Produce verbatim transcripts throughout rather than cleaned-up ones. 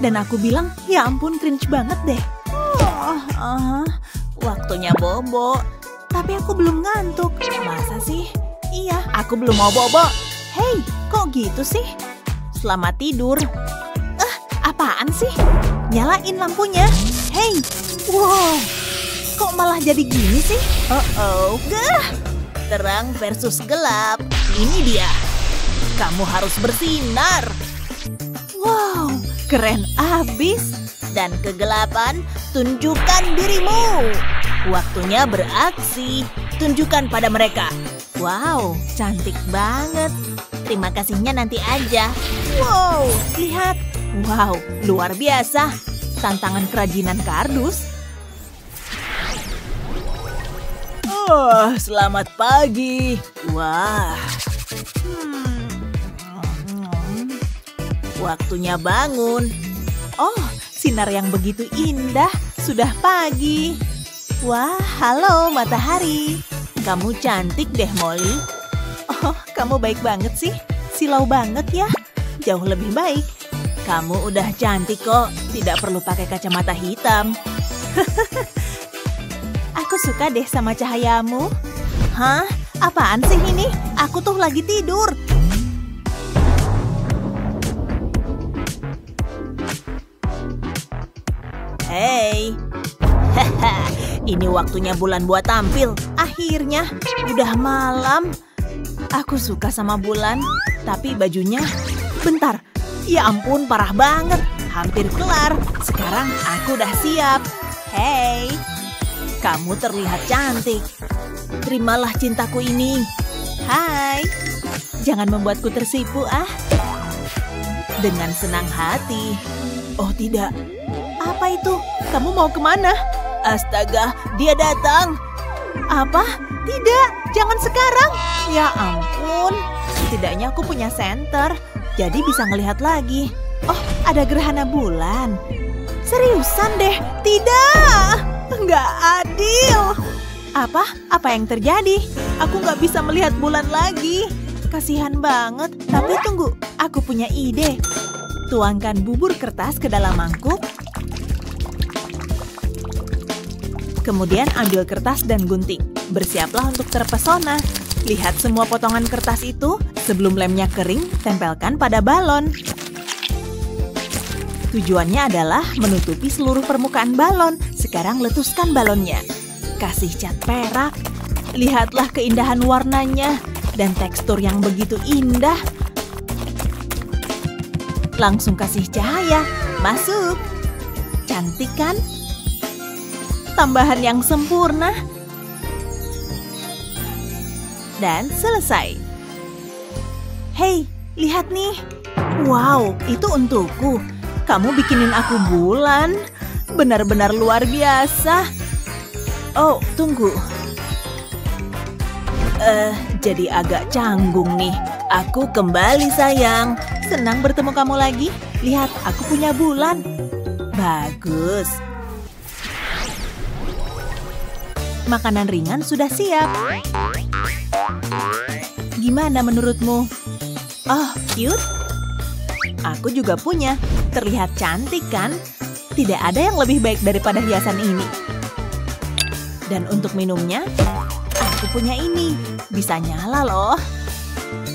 Dan aku bilang, ya ampun cringe banget deh. Oh, uh, waktunya bobo. Tapi aku belum ngantuk. Masa sih? Iya, aku belum mau bobo. Hei, kok gitu sih? Selamat tidur. Eh, uh, apaan sih? Nyalain lampunya. Hei, wow. Kok malah jadi gini sih? Oh-oh. Gah! Terang versus gelap. Ini dia. Kamu harus bersinar. Wow, keren abis. Dan kegelapan, tunjukkan dirimu. Waktunya beraksi. Tunjukkan pada mereka. Wow, cantik banget. Terima kasihnya nanti aja. Wow, lihat. Wow, luar biasa. Tantangan kerajinan kardus. Oh, selamat pagi. Wah. Hmm. Waktunya bangun. Oh, sinar yang begitu indah. Sudah pagi. Wah, halo matahari. Kamu cantik deh, Molly. Oh, kamu baik banget sih. Silau banget ya. Jauh lebih baik. Kamu udah cantik kok. Tidak perlu pakai kacamata hitam. Aku suka deh sama cahayamu. Hah? Apaan sih ini? Aku tuh lagi tidur. Hey. Haha. Ini waktunya bulan buat tampil. Akhirnya, udah malam. Aku suka sama bulan, tapi bajunya... Bentar, ya ampun parah banget. Hampir kelar. Sekarang aku udah siap. Hey, kamu terlihat cantik. Terimalah cintaku ini. Hai, jangan membuatku tersipu ah. Dengan senang hati. Oh tidak, apa itu? Kamu mau kemana? Astaga, dia datang. Apa? Tidak, jangan sekarang. Ya ampun. Setidaknya aku punya senter, jadi bisa ngelihat lagi. Oh, ada gerhana bulan. Seriusan deh, tidak. Nggak adil. Apa? Apa yang terjadi? Aku nggak bisa melihat bulan lagi. Kasihan banget. Tapi tunggu, aku punya ide. Tuangkan bubur kertas ke dalam mangkuk. Kemudian ambil kertas dan gunting. Bersiaplah untuk terpesona. Lihat semua potongan kertas itu. Sebelum lemnya kering, tempelkan pada balon. Tujuannya adalah menutupi seluruh permukaan balon. Sekarang letuskan balonnya. Kasih cat perak. Lihatlah keindahan warnanya dan tekstur yang begitu indah. Langsung kasih cahaya. Masuk. Cantik kan? Tambahan yang sempurna. Dan selesai. Hei, lihat nih. Wow, itu untukku. Kamu bikinin aku bulan. Benar-benar luar biasa. Oh, tunggu. Eh, jadi agak canggung nih. Aku kembali sayang. Senang bertemu kamu lagi. Lihat, aku punya bulan. Bagus. Makanan ringan sudah siap. Gimana menurutmu? Oh, cute. Aku juga punya. Terlihat cantik kan? Tidak ada yang lebih baik daripada hiasan ini. Dan untuk minumnya, aku punya ini. Bisa nyala loh.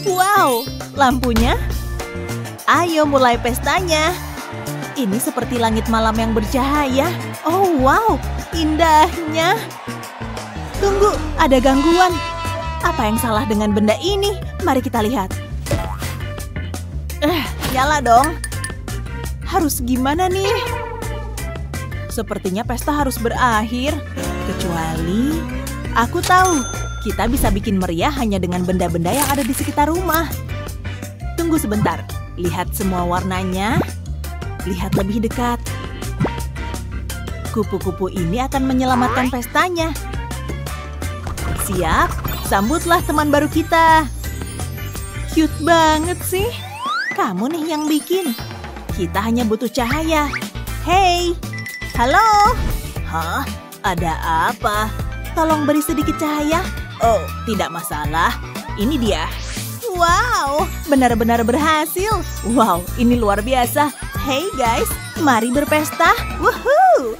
Wow, lampunya. Ayo mulai pestanya. Ini seperti langit malam yang bercahaya. Oh, wow, indahnya. Tunggu, ada gangguan. Apa yang salah dengan benda ini? Mari kita lihat. Eh, nyala dong. Harus gimana nih? Sepertinya pesta harus berakhir. Kecuali, aku tahu. Kita bisa bikin meriah hanya dengan benda-benda yang ada di sekitar rumah. Tunggu sebentar. Lihat semua warnanya. Lihat lebih dekat. Kupu-kupu ini akan menyelamatkan pestanya. Siap, sambutlah teman baru kita. Cute banget sih. Kamu nih yang bikin. Kita hanya butuh cahaya. Hey, halo. Hah, ada apa? Tolong beri sedikit cahaya. Oh, tidak masalah. Ini dia. Wow, benar-benar berhasil. Wow, ini luar biasa. Hey guys, mari berpesta. Woohoo!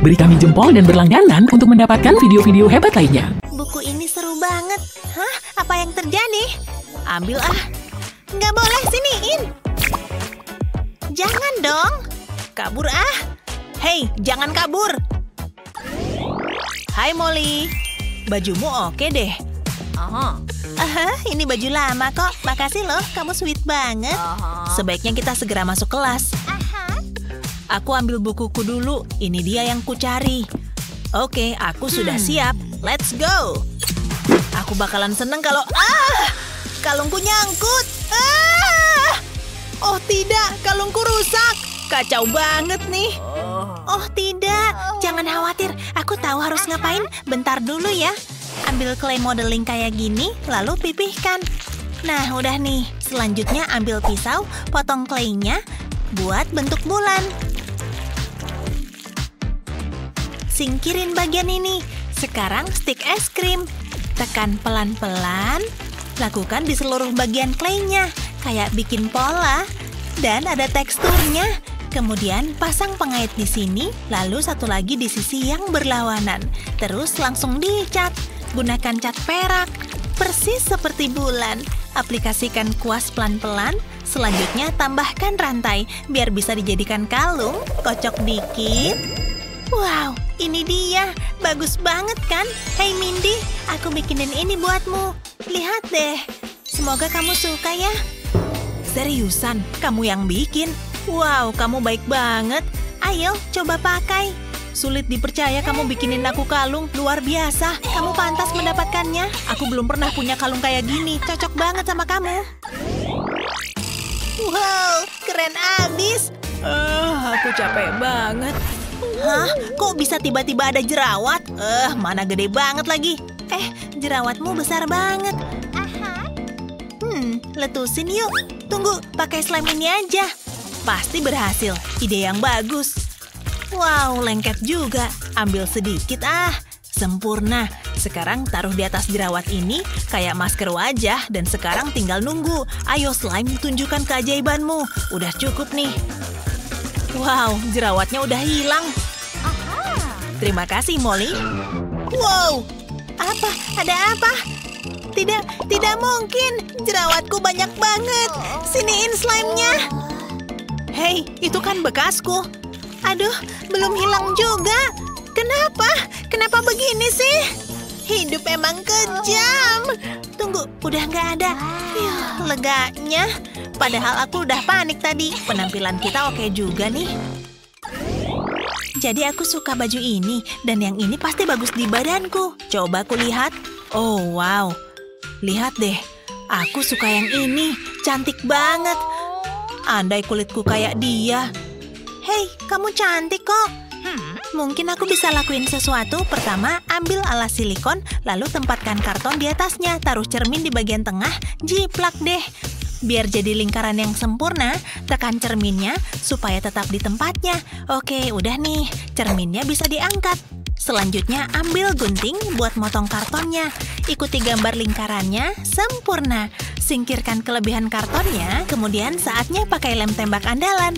Beri kami jempol dan berlangganan untuk mendapatkan video-video hebat lainnya. Buku ini seru banget. Hah? Apa yang terjadi? Ambil ah. Nggak boleh, siniin. Jangan dong. Kabur ah. Hei, jangan kabur. Hai Molly. Bajumu oke deh. Aha. Uh, ini baju lama kok. Makasih loh, kamu sweet banget. Aha. Sebaiknya kita segera masuk kelas. Aha. Aku ambil bukuku dulu. Ini dia yang ku cari. Oke, aku hmm. sudah siap. Let's go. Aku bakalan seneng kalau ah, kalungku nyangkut. Ah! Oh tidak, kalungku rusak. Kacau banget nih. Oh tidak, jangan khawatir. Aku tahu harus ngapain. Bentar dulu ya. Ambil clay modeling kayak gini, lalu pipihkan. Nah, udah nih. Selanjutnya ambil pisau, potong clay-nya, buat bentuk bulan. Singkirin bagian ini. Sekarang stick es krim. Tekan pelan-pelan. Lakukan di seluruh bagian clay-nya. Kayak bikin pola. Dan ada teksturnya. Kemudian pasang pengait di sini. Lalu satu lagi di sisi yang berlawanan. Terus langsung dicat. Gunakan cat perak. Persis seperti bulan. Aplikasikan kuas pelan-pelan. Selanjutnya tambahkan rantai. Biar bisa dijadikan kalung. Kocok dikit. Wow, ini dia. Bagus banget kan? Hey Mindy, aku bikinin ini buatmu. Lihat deh. Semoga kamu suka ya. Seriusan, kamu yang bikin? Wow, kamu baik banget. Ayo, coba pakai. Sulit dipercaya kamu bikinin aku kalung. Luar biasa, kamu pantas mendapatkannya. Aku belum pernah punya kalung kayak gini. Cocok banget sama kamu. Wow, keren abis. Ah, uh, aku capek banget. Hah? Kok bisa tiba-tiba ada jerawat? Eh, mana gede banget lagi. Eh, jerawatmu besar banget. Aha. Hmm, letusin yuk. Tunggu, pakai slime ini aja. Pasti berhasil. Ide yang bagus. Wow, lengket juga. Ambil sedikit ah. Sempurna. Sekarang taruh di atas jerawat ini kayak masker wajah. Dan sekarang tinggal nunggu. Ayo slime, tunjukkan keajaibanmu. Udah cukup nih. Wow, jerawatnya udah hilang. Aha. Terima kasih, Molly. Wow, apa? Ada apa? Tidak, tidak mungkin. Jerawatku banyak banget. Siniin slime-nya. Hei, itu kan bekasku. Aduh, belum hilang juga. Kenapa? Kenapa begini sih? Hidup emang kejam. Tunggu, udah nggak ada. Yuh, leganya. Padahal aku udah panik tadi. Penampilan kita oke juga nih. Jadi aku suka baju ini. Dan yang ini pasti bagus di badanku. Coba aku lihat. Oh wow. Lihat deh. Aku suka yang ini. Cantik banget. Andai kulitku kayak dia. Hei, kamu cantik kok. Mungkin aku bisa lakuin sesuatu. Pertama, ambil alas silikon. Lalu tempatkan karton di atasnya. Taruh cermin di bagian tengah. Jiplak deh. Biar jadi lingkaran yang sempurna, tekan cerminnya supaya tetap di tempatnya. Oke, udah nih. Cerminnya bisa diangkat. Selanjutnya, ambil gunting buat motong kartonnya. Ikuti gambar lingkarannya, sempurna. Singkirkan kelebihan kartonnya, kemudian saatnya pakai lem tembak andalan.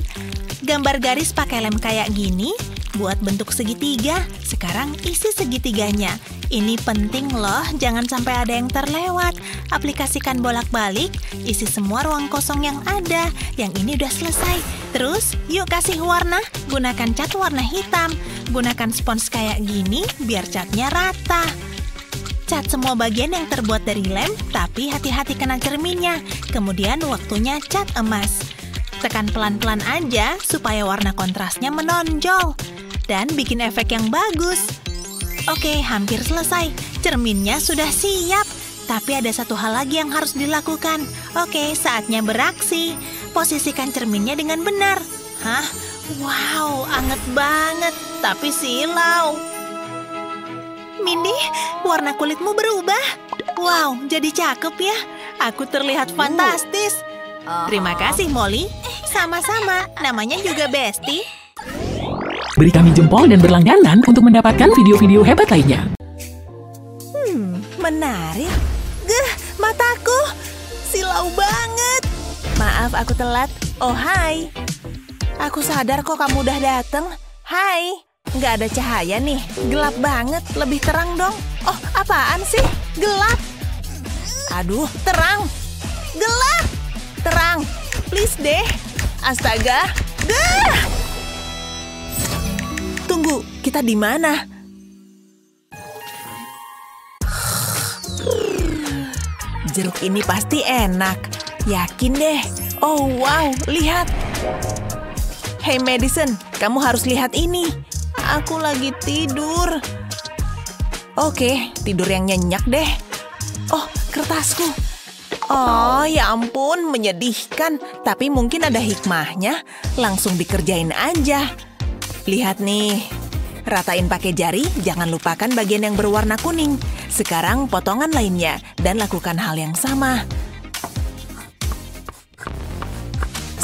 Gambar garis pakai lem kayak gini, buat bentuk segitiga. Sekarang isi segitiganya. Ini penting loh, jangan sampai ada yang terlewat. Aplikasikan bolak-balik, isi semua ruang kosong yang ada. Yang ini udah selesai. Terus, yuk kasih warna. Gunakan cat warna hitam. Gunakan spons kayak gini, biar catnya rata. Cat semua bagian yang terbuat dari lem, tapi hati-hati kena cerminnya. Kemudian waktunya cat emas. Tekan pelan-pelan aja, supaya warna kontrasnya menonjol. Dan bikin efek yang bagus. Oke, hampir selesai. Cerminnya sudah siap. Tapi ada satu hal lagi yang harus dilakukan. Oke, saatnya beraksi. Posisikan cerminnya dengan benar. Hah? Wow, anget banget. Tapi silau. Mindy, warna kulitmu berubah. Wow, jadi cakep ya. Aku terlihat fantastis. Terima kasih, Molly. Sama-sama, namanya juga Bestie. Beri kami jempol dan berlangganan untuk mendapatkan video-video hebat lainnya. Hmm, menarik. Gah, mataku silau banget. Maaf aku telat. Oh, hai. Aku sadar kok kamu udah dateng. Hai. Nggak ada cahaya nih. Gelap banget. Lebih terang dong. Oh, apaan sih? Gelap. Aduh, terang. Gelap. Terang. Please deh. Astaga. Gah! Tunggu, kita di mana? Jeruk ini pasti enak. Yakin deh. Oh, wow. Lihat. Hey, Madison. Kamu harus lihat ini. Aku lagi tidur. Oke, tidur yang nyenyak deh. Oh, kertasku. Oh, ya ampun. Menyedihkan. Tapi mungkin ada hikmahnya. Langsung dikerjain aja. Lihat nih. Ratain pakai jari. Jangan lupakan bagian yang berwarna kuning. Sekarang potongan lainnya dan lakukan hal yang sama.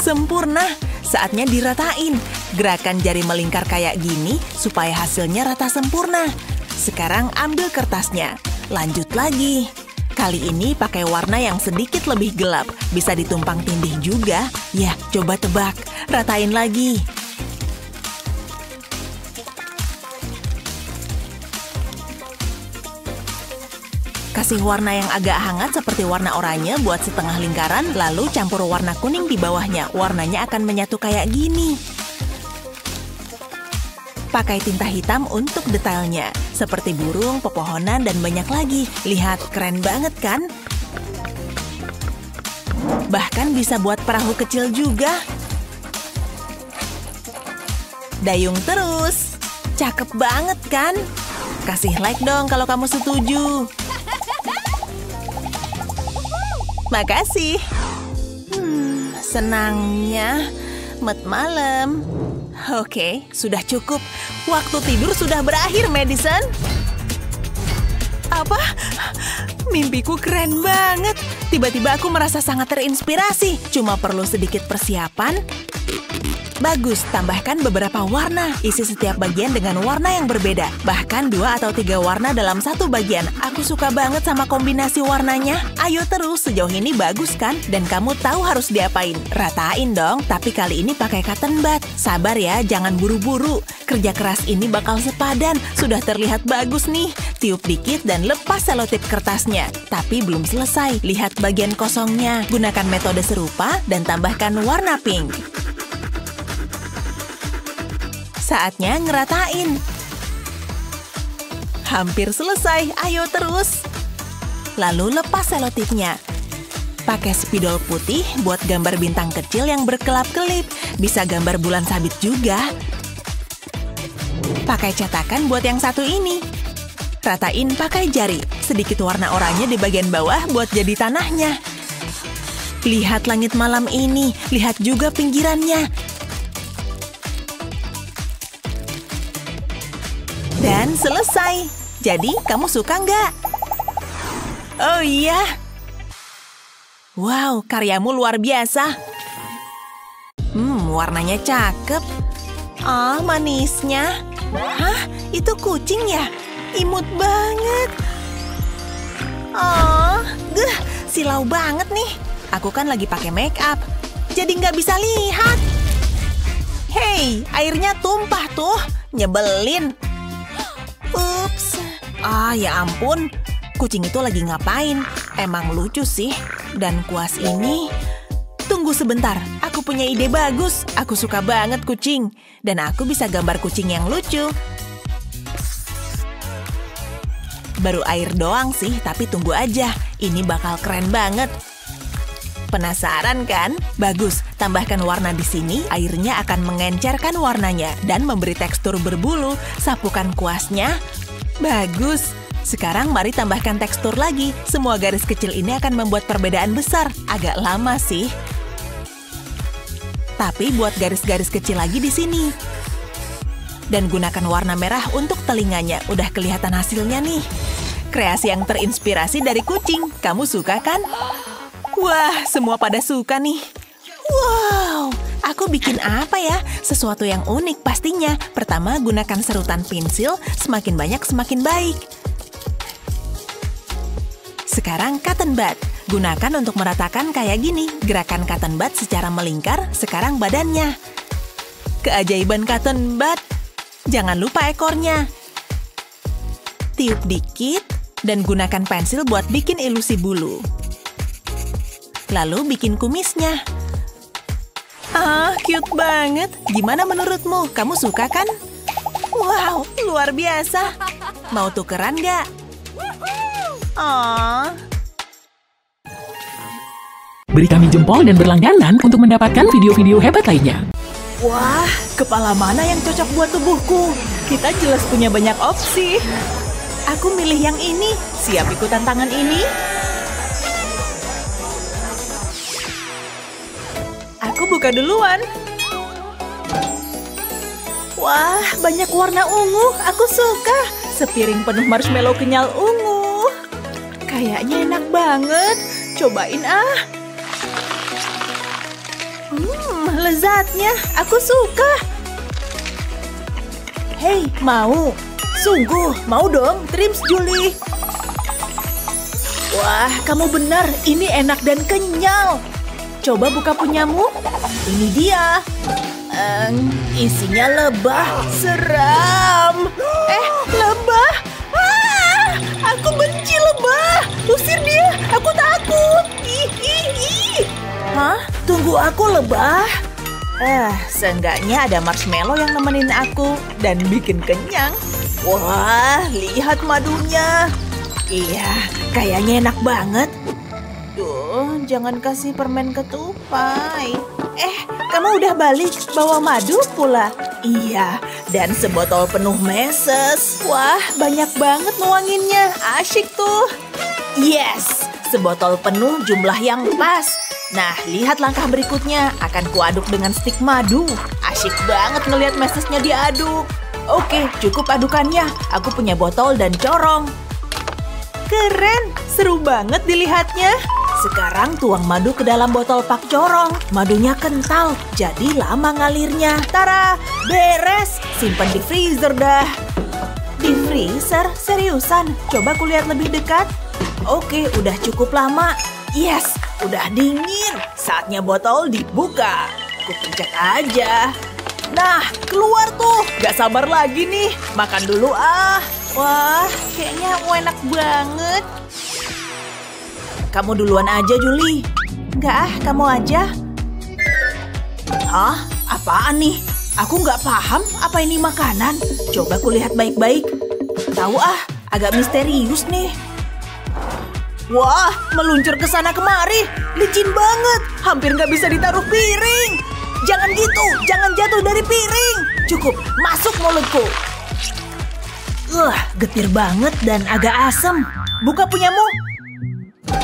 Sempurna, saatnya diratain. Gerakan jari melingkar kayak gini supaya hasilnya rata sempurna. Sekarang ambil kertasnya. Lanjut lagi. Kali ini pakai warna yang sedikit lebih gelap. Bisa ditumpang tindih juga. Ya, coba tebak. Ratain lagi. Kasih warna yang agak hangat seperti warna oranye buat setengah lingkaran, lalu campur warna kuning di bawahnya. Warnanya akan menyatu kayak gini. Pakai tinta hitam untuk detailnya, seperti burung, pepohonan, dan banyak lagi. Lihat, keren banget kan? Bahkan bisa buat perahu kecil juga. Dayung terus. Cakep banget kan? Kasih like dong kalau kamu setuju. Makasih. Hmm, senangnya met malam. Oke, sudah cukup. Waktu tidur sudah berakhir, Madison. Apa? Mimpiku keren banget. Tiba-tiba aku merasa sangat terinspirasi. Cuma perlu sedikit persiapan. Bagus, tambahkan beberapa warna. Isi setiap bagian dengan warna yang berbeda. Bahkan dua atau tiga warna dalam satu bagian. Aku suka banget sama kombinasi warnanya. Ayo terus, sejauh ini bagus kan? Dan kamu tahu harus diapain. Ratain dong, tapi kali ini pakai cotton bud. Sabar ya, jangan buru-buru. Kerja keras ini bakal sepadan. Sudah terlihat bagus nih. Tiup dikit dan lepas selotip kertasnya. Tapi belum selesai. Lihat bagian kosongnya. Gunakan metode serupa dan tambahkan warna pink. Saatnya ngeratain. Hampir selesai, ayo terus. Lalu lepas selotipnya. Pakai spidol putih buat gambar bintang kecil yang berkelap-kelip. Bisa gambar bulan sabit juga. Pakai cetakan buat yang satu ini. Ratain pakai jari. Sedikit warna oranye di bagian bawah buat jadi tanahnya. Lihat langit malam ini. Lihat juga pinggirannya. Dan selesai. Jadi, kamu suka nggak? Oh iya. Wow, karyamu luar biasa. Hmm, warnanya cakep. Ah, manisnya. Hah, itu kucing ya? Imut banget. Oh, gah, silau banget nih. Aku kan lagi pakai make up. Jadi nggak bisa lihat. Hei, airnya tumpah tuh. Nyebelin. Ups. Ah, ya ampun. Kucing itu lagi ngapain? Emang lucu sih. Dan kuas ini... Tunggu sebentar. Aku punya ide bagus. Aku suka banget kucing. Dan aku bisa gambar kucing yang lucu. Baru air doang sih, tapi tunggu aja. Ini bakal keren banget. Penasaran kan? Bagus. Tambahkan warna di sini, airnya akan mengencerkan warnanya dan memberi tekstur berbulu. Sapukan kuasnya. Bagus. Sekarang mari tambahkan tekstur lagi. Semua garis kecil ini akan membuat perbedaan besar. Agak lama sih. Tapi buat garis-garis kecil lagi di sini. Dan gunakan warna merah untuk telinganya. Udah kelihatan hasilnya nih. Kreasi yang terinspirasi dari kucing. Kamu suka kan? Wah, semua pada suka nih. Wow, aku bikin apa ya? Sesuatu yang unik pastinya. Pertama, gunakan serutan pensil. Semakin banyak, semakin baik. Sekarang cotton bud. Gunakan untuk meratakan kayak gini. Gerakan cotton bud secara melingkar, sekarang badannya. Keajaiban cotton bud. Jangan lupa ekornya. Tiup dikit, dan gunakan pensil buat bikin ilusi bulu. Lalu bikin kumisnya. Ah, cute banget. Gimana menurutmu? Kamu suka kan? Wow, luar biasa. Mau tukeran gak? Aww. Beri kami jempol dan berlangganan untuk mendapatkan video-video hebat lainnya. Wah, kepala mana yang cocok buat tubuhku? Kita jelas punya banyak opsi. Aku milih yang ini. Siap ikut tantangan ini? Aku buka duluan. Wah, banyak warna ungu. Aku suka. Sepiring penuh marshmallow kenyal ungu. Kayaknya enak banget. Cobain ah. Hmm, lezatnya. Aku suka. Hei, mau? Sungguh, mau dong. Trims, Julie. Wah, kamu benar. Ini enak dan kenyal. Coba buka punyamu. Ini dia. Um, isinya lebah seram. Eh, lebah? Ah, aku benci lebah. Usir dia. Aku takut. Ih, ih, ih. Hah? Tunggu aku, lebah. Eh, seenggaknya ada marshmallow yang nemenin aku dan bikin kenyang. Wah, lihat madunya. Iya, kayaknya enak banget. Duh, jangan kasih permen ketupai. Eh, kamu udah balik, bawa madu pula. Iya, dan sebotol penuh meses. Wah, banyak banget nuanginnya. Asyik tuh. Yes, sebotol penuh jumlah yang pas. Nah, lihat langkah berikutnya. Akan kuaduk dengan stik madu. Asyik banget ngelihat mesesnya diaduk. Oke, cukup adukannya. Aku punya botol dan corong. Keren, seru banget dilihatnya. Sekarang tuang madu ke dalam botol pak corong. Madunya kental, jadi lama ngalirnya. Tara, beres. Simpan di freezer dah. Di freezer? Seriusan? Coba kulihat lebih dekat. Oke, udah cukup lama. Yes, udah dingin. Saatnya botol dibuka. Kupencet aja. Nah, keluar tuh. Gak sabar lagi nih. Makan dulu ah. Wah, kayaknya enak banget. Kamu duluan aja, Julie. Nggak ah, kamu aja. Hah? Apaan nih? Aku nggak paham apa ini makanan. Coba kulihat baik-baik. Tahu ah, agak misterius nih. Wah, meluncur ke sana kemari. Licin banget. Hampir nggak bisa ditaruh piring. Jangan gitu, jangan jatuh dari piring. Cukup, masuk mulutku. Wah, uh, getir banget dan agak asem. Buka punyamu.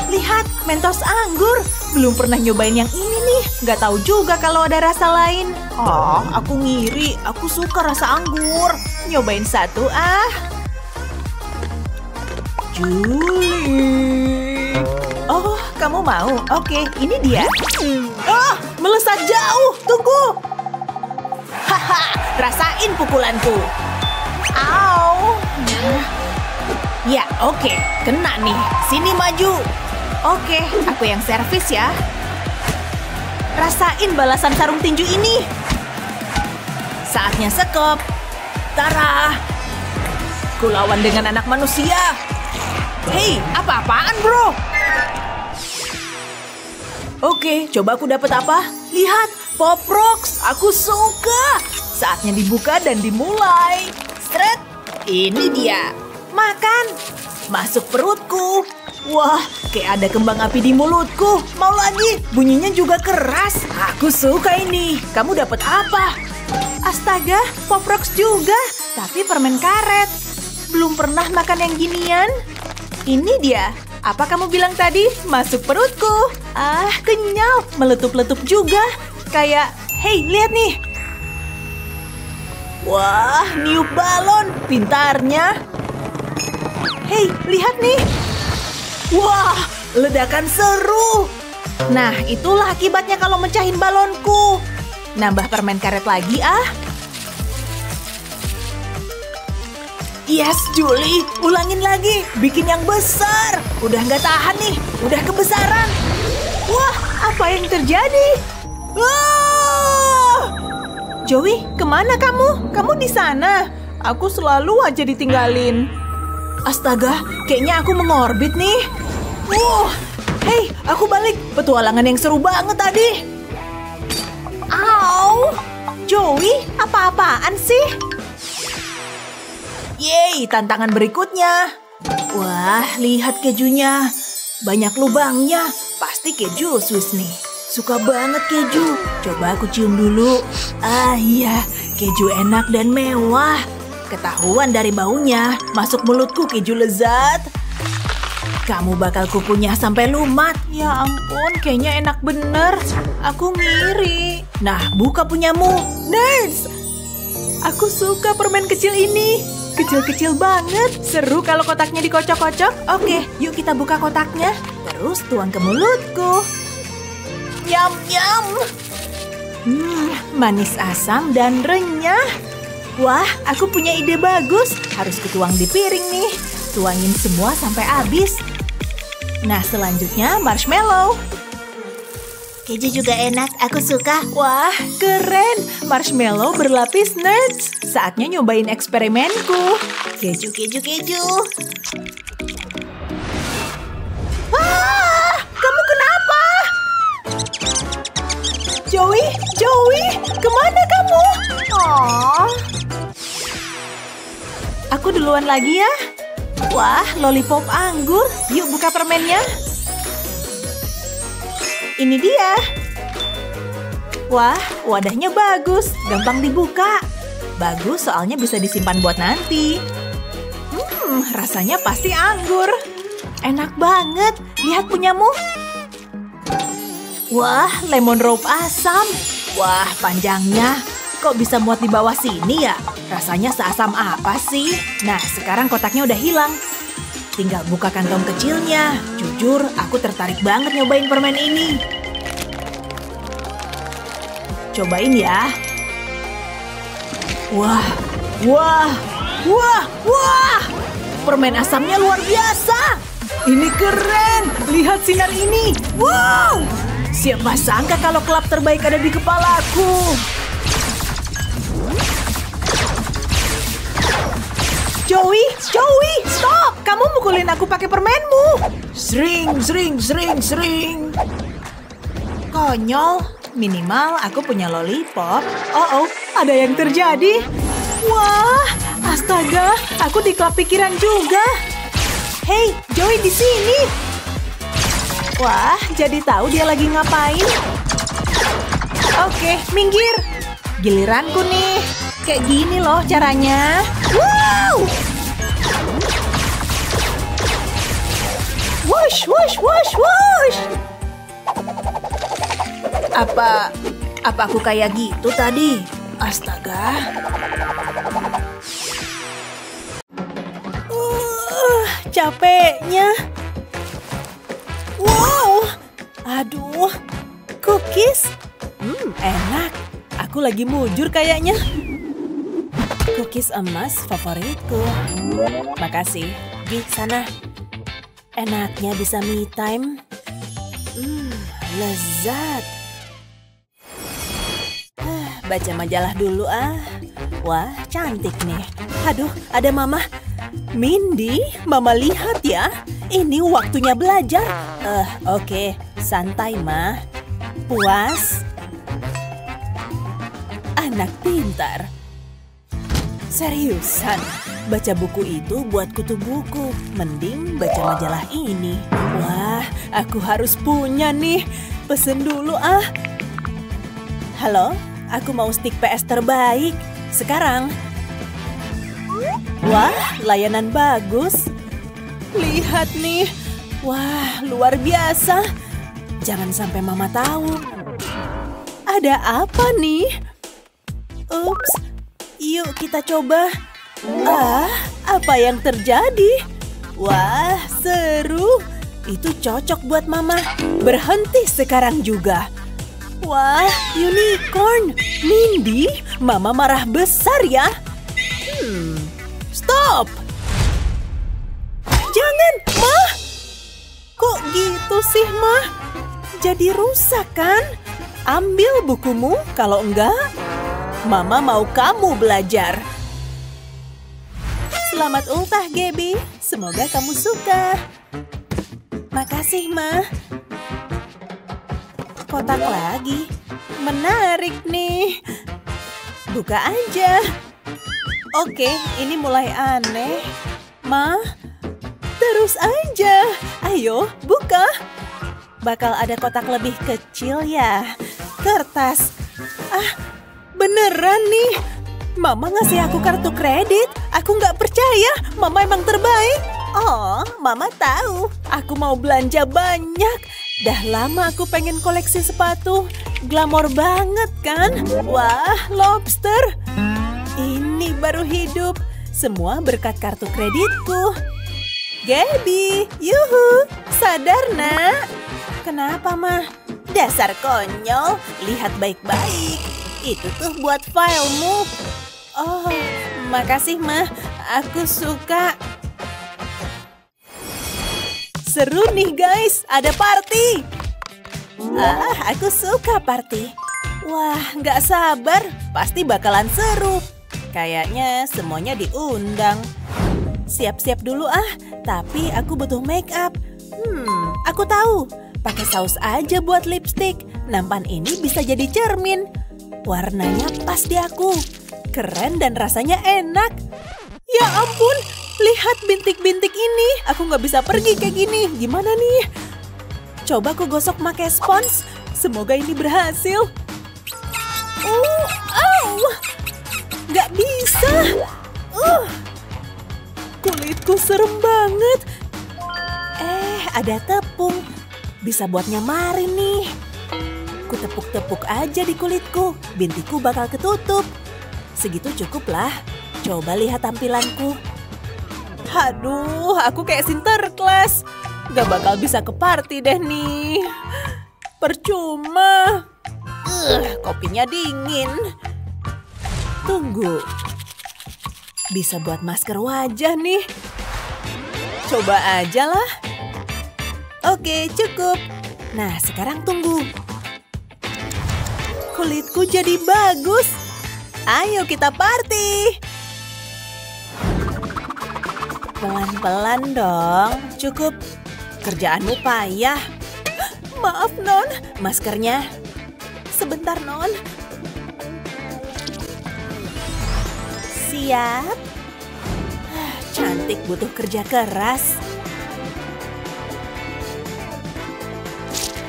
Lihat, Mentos anggur. Belum pernah nyobain yang ini nih. Gak tahu juga kalau ada rasa lain. Oh, aku ngiri. Aku suka rasa anggur. Nyobain satu, ah. Julie. Oh, kamu mau? Oke, ini dia. Oh, melesat jauh. Tunggu. Haha, rasain pukulanku. Au. Ya, oke. Kena nih. Sini maju. Oke, aku yang servis ya. Rasain balasan sarung tinju ini. Saatnya sekop. Tara. Kulawan dengan anak manusia. Hei, apa-apaan bro? Oke, coba aku dapat apa? Lihat, Pop Rocks. Aku suka. Saatnya dibuka dan dimulai. Sret, ini dia. Makan. Masuk perutku. Wah, kayak ada kembang api di mulutku. Mau lagi? Bunyinya juga keras. Aku suka ini. Kamu dapat apa? Astaga, Pop Rocks juga. Tapi permen karet. Belum pernah makan yang ginian. Ini dia. Apa kamu bilang tadi? Masuk perutku. Ah, kenyal. Meletup-letup juga. Kayak, hei, lihat nih. Wah, niup balon. Pintarnya. Hei, lihat nih. Wah, ledakan seru. Nah, itulah akibatnya kalau mecahin balonku. Nambah permen karet lagi, ah. Yes, Julie, ulangin lagi. Bikin yang besar. Udah nggak tahan nih, udah kebesaran. Wah, apa yang terjadi? Wow! Joey, kemana kamu? Kamu di sana? Aku selalu aja ditinggalin. Astaga, kayaknya aku mengorbit nih. Wow, hei, aku balik. Petualangan yang seru banget tadi. Au, Joey, apa-apaan sih? Yeay, tantangan berikutnya. Wah, lihat kejunya. Banyak lubangnya. Pasti keju Swiss nih. Suka banget keju. Coba aku cium dulu. Ah iya, keju enak dan mewah. Ketahuan dari baunya. Masuk mulutku keju lezat. Kamu bakal kukunya sampai lumat. Ya ampun, kayaknya enak bener. Aku ngiri. Nah, buka punyamu. Nice! Aku suka permen kecil ini. Kecil-kecil banget. Seru kalau kotaknya dikocok-kocok. Oke, yuk kita buka kotaknya. Terus tuang ke mulutku. Nyam-nyam. Hmm, manis asam dan renyah. Wah, aku punya ide bagus. Harus kutuang di piring nih. Tuangin semua sampai habis. Nah, selanjutnya marshmallow. Keju juga enak, aku suka. Wah, keren. Marshmallow berlapis nerds. Saatnya nyobain eksperimenku. Keju, keju, keju. Ah, kamu kenapa? Joey, Joey, kemana kamu? Oh, aku duluan lagi ya. Wah, lollipop anggur. Yuk buka permennya. Ini dia. Wah, wadahnya bagus. Gampang dibuka. Bagus soalnya bisa disimpan buat nanti. Hmm, rasanya pasti anggur. Enak banget. Lihat punyamu. Wah, lemon rope asam. Wah, panjangnya. Kok bisa muat di bawah sini ya? Rasanya seasam apa sih? Nah, sekarang kotaknya udah hilang. Tinggal buka kantong kecilnya. Jujur, aku tertarik banget nyobain permen ini. Cobain ya. Wah, wah, wah, wah. Permen asamnya luar biasa. Ini keren. Lihat sinar ini. Wow. Siapa sangka kalau klub terbaik ada di kepalaku. Joey, Joey, stop! Kamu mukulin aku pakai permenmu. Sering, sering, sering, sering. Konyol, minimal aku punya lollipop. Oh, oh, ada yang terjadi. Wah, astaga, aku dikelap pikiran juga. Hei, Joey di sini. Wah, jadi tahu dia lagi ngapain. Oke, minggir. Giliranku nih. Kayak gini loh caranya. Wow! Wush, wush, wush, wush. Apa, apa aku kayak gitu tadi? Astaga. Uh, capeknya. Wow. Aduh. Cookies. Hmm, enak. Aku lagi mujur kayaknya. Cookies emas favoritku. Makasih. Di sana. Enaknya bisa me time. Hmm, lezat. Baca majalah dulu ah. Wah, cantik nih. Aduh, ada mama. Mindy, mama lihat ya. Ini waktunya belajar. Eh, uh, oke. Okay. Santai, ma. Puas. Anak pintar. Seriusan, baca buku itu buat kutu buku. Mending baca majalah ini. Wah, aku harus punya nih. Pesen dulu ah. Halo, aku mau stick P S terbaik. Sekarang. Wah, layanan bagus. Lihat nih. Wah, luar biasa. Jangan sampai mama tahu. Ada apa nih? Ups. Yuk kita coba. Ah, apa yang terjadi? Wah, seru. Itu cocok buat mama. Berhenti sekarang juga. Wah, unicorn. Mindy, mama marah besar ya. Hmm, Stop! Jangan, Ma! Kok gitu sih, Ma? Jadi rusak, kan? Ambil bukumu, kalau enggak, Mama mau kamu belajar. Selamat ultah, Gaby. Semoga kamu suka. Makasih, Ma. Kotak lagi. Menarik nih. Buka aja. Oke, ini mulai aneh. Ma, terus aja. Ayo, buka. Bakal ada kotak lebih kecil ya. Kertas. Ah, beneran nih. Mama ngasih aku kartu kredit. Aku nggak percaya. Mama emang terbaik. Oh, Mama tahu. Aku mau belanja banyak. Dah lama aku pengen koleksi sepatu. Glamor banget kan? Wah, lobster. Ini baru hidup. Semua berkat kartu kreditku. Gaby, yuhu. Sadar, nak. Kenapa, Ma? Dasar konyol. Lihat baik-baik. Itu tuh buat filemu. Oh, makasih, Ma. Aku suka. Seru nih, guys. Ada party. Ah, aku suka party. Wah, nggak sabar. Pasti bakalan seru. Kayaknya semuanya diundang. Siap-siap dulu ah. Tapi aku butuh make up. Hmm, aku tahu. Pakai saus aja buat lipstick. Nampan ini bisa jadi cermin. Warnanya pas di aku. Keren dan rasanya enak. Ya ampun, lihat bintik-bintik ini. Aku nggak bisa pergi kayak gini. Gimana nih? Coba aku gosok pakai spons. Semoga ini berhasil. Uh, oh, nggak bisa. Uh, kulitku serem banget. Eh, ada tepung. Bisa buat nyamarin nih. Ku tepuk-tepuk aja di kulitku. Bintiku bakal ketutup. Segitu cukuplah. Coba lihat tampilanku. Aduh, aku kayak Sinterklas. Gak bakal bisa ke party deh nih. Percuma. Uh, kopinya dingin. Tunggu. Bisa buat masker wajah nih. Coba aja lah. Oke, cukup. Nah, sekarang tunggu. Kulitku jadi bagus. Ayo kita party. Pelan-pelan dong. Cukup. Kerjaanmu payah. Maaf, Non. Maskernya. Sebentar, Non. Siap. Cantik butuh kerja keras.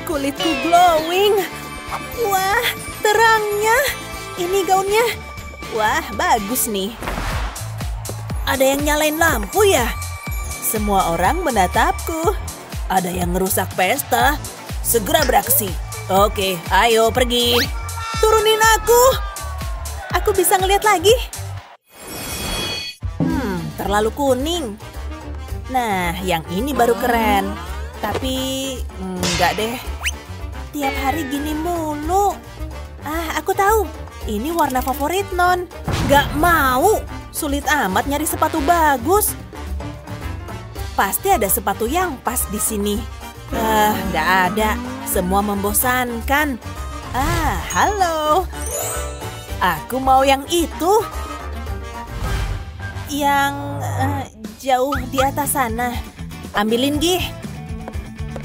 Kulitku glowing. Wah, terangnya. Ini gaunnya. Wah, bagus nih. Ada yang nyalain lampu ya? Semua orang menatapku. Ada yang ngerusak pesta. Segera beraksi. Oke, ayo pergi. Turunin aku. Aku bisa ngeliat lagi. Hmm, terlalu kuning. Nah, yang ini baru keren. Tapi, enggak deh. Tiap hari gini mulu. Ah, aku tahu. Ini warna favorit, Non. Gak mau. Sulit amat nyari sepatu bagus. Pasti ada sepatu yang pas di sini. Ah, nggak ada. Semua membosankan. Ah, halo. Aku mau yang itu. Yang uh, jauh di atas sana. Ambilin, Gih.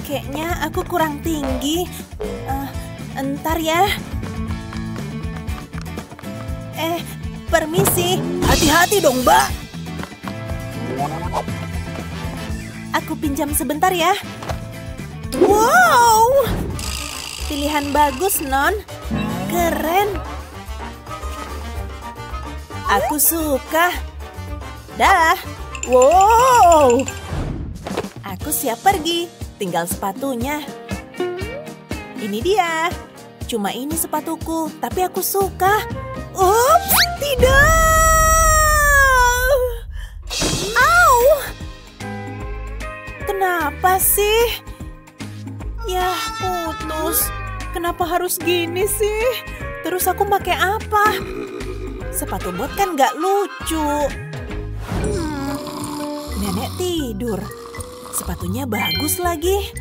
Kayaknya aku kurang tinggi. Uh, entar ya. Eh, permisi. Hati-hati dong, Mbak. Aku pinjam sebentar ya. Wow! Pilihan bagus, Non. Keren. Aku suka. Dah. Wow! Aku siap pergi. Tinggal sepatunya. Ini dia. Cuma ini sepatuku, tapi aku suka. Ups, tidak! Au! Kenapa sih? Yah, putus. Kenapa harus gini sih? Terus aku pakai apa? Sepatu bot kan gak lucu. Hmm. Nenek tidur. Sepatunya bagus lagi.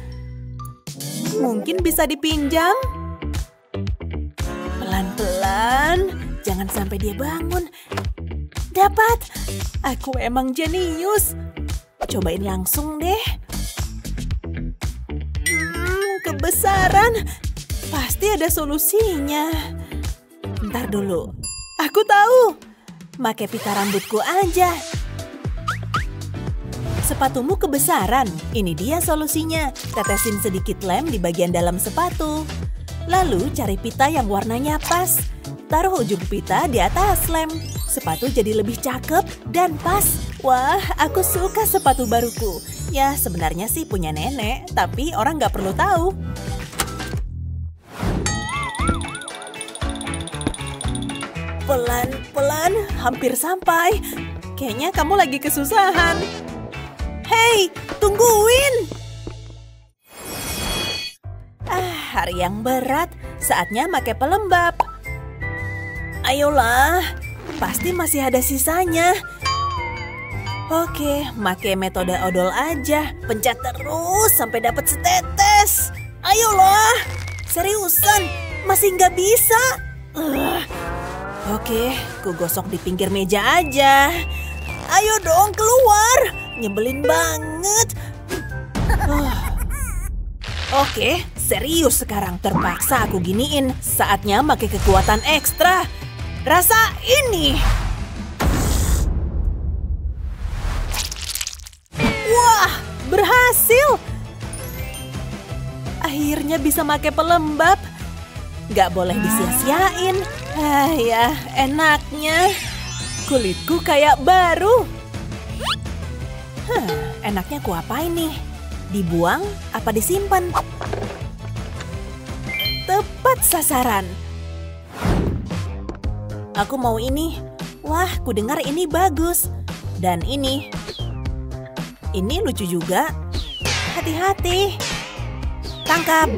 Mungkin bisa dipinjam? Pelan-pelan, jangan sampai dia bangun. Dapat! Aku emang jenius. Cobain langsung deh. Hmm, kebesaran. Pasti ada solusinya. Bentar dulu. Aku tahu. Pakai pita rambutku aja. Sepatumu kebesaran. Ini dia solusinya. Tetesin sedikit lem di bagian dalam sepatu. Lalu cari pita yang warnanya pas. Taruh ujung pita di atas lem. Sepatu jadi lebih cakep dan pas. Wah, aku suka sepatu baruku. Ya, sebenarnya sih punya nenek. Tapi orang nggak perlu tahu. Pelan-pelan, hampir sampai. Kayaknya kamu lagi kesusahan. Hei, tungguin! Ah, hari yang berat. Saatnya pakai pelembab. Ayolah, pasti masih ada sisanya. Oke, pakai metode odol aja. Pencet terus sampai dapat setetes. Ayolah, seriusan, masih nggak bisa. Uh. Oke, ku gosok di pinggir meja aja. Ayo dong, keluar! Nyebelin banget. Oh. Oke, serius sekarang. Terpaksa aku giniin. Saatnya pakai kekuatan ekstra. Rasa ini. Wah, berhasil. Akhirnya bisa pakai pelembab. Gak boleh disia-siain. Ah, ya, enaknya. Kulitku kayak baru. Huh, enaknya ku apain nih? Dibuang apa disimpan? Tepat sasaran. Aku mau ini. Wah, ku dengar ini bagus. Dan ini. Ini lucu juga. Hati-hati. Tangkap.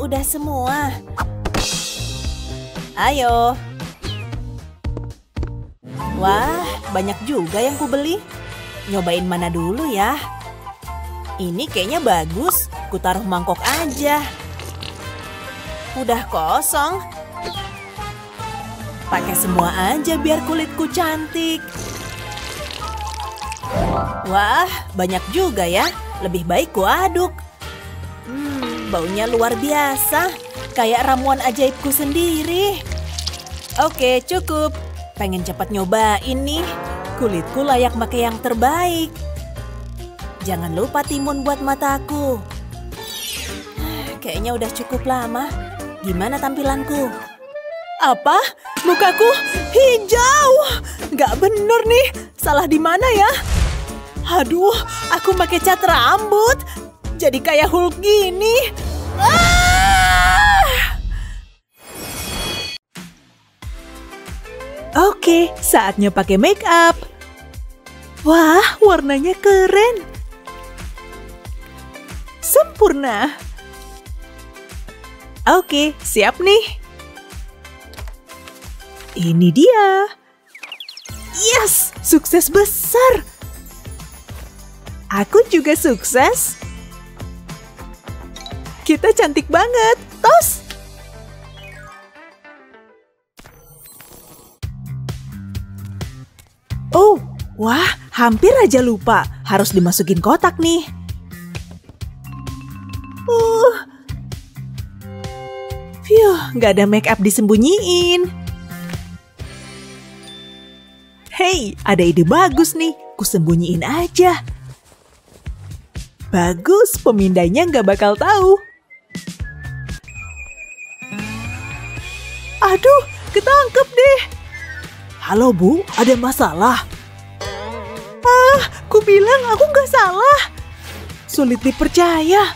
Udah semua. Ayo. Wah, banyak juga yang ku beli. Nyobain mana dulu ya. Ini kayaknya bagus. Ku taruh mangkok aja. Udah kosong. Pakai semua aja biar kulitku cantik. Wah, banyak juga ya. Lebih baik ku aduk. Hmm, baunya luar biasa. Kayak ramuan ajaibku sendiri. Oke, cukup. Pengen cepat nyobain nih. Kulitku layak pakai yang terbaik. Jangan lupa timun buat mataku. Kayaknya udah cukup lama. Gimana tampilanku? Apa? Mukaku hijau. Gak bener nih. Salah di mana ya? Aduh, aku pakai cat rambut. Jadi kayak Hulk gini. Ah! Oke, saatnya pakai make up. Wah, warnanya keren. Sempurna. Oke, siap nih. Ini dia. Yes, sukses besar. Aku juga sukses. Kita cantik banget. Tos. Oh, wah, hampir aja lupa. Harus dimasukin kotak nih. Uh, Fiuh, gak ada make up disembunyiin. Hei, ada ide bagus nih. Kusembunyiin aja. Bagus, pemindainya gak bakal tahu. Aduh, ketangkep deh. Halo Bu, ada masalah? Ah, ku bilang aku nggak salah. Sulit dipercaya.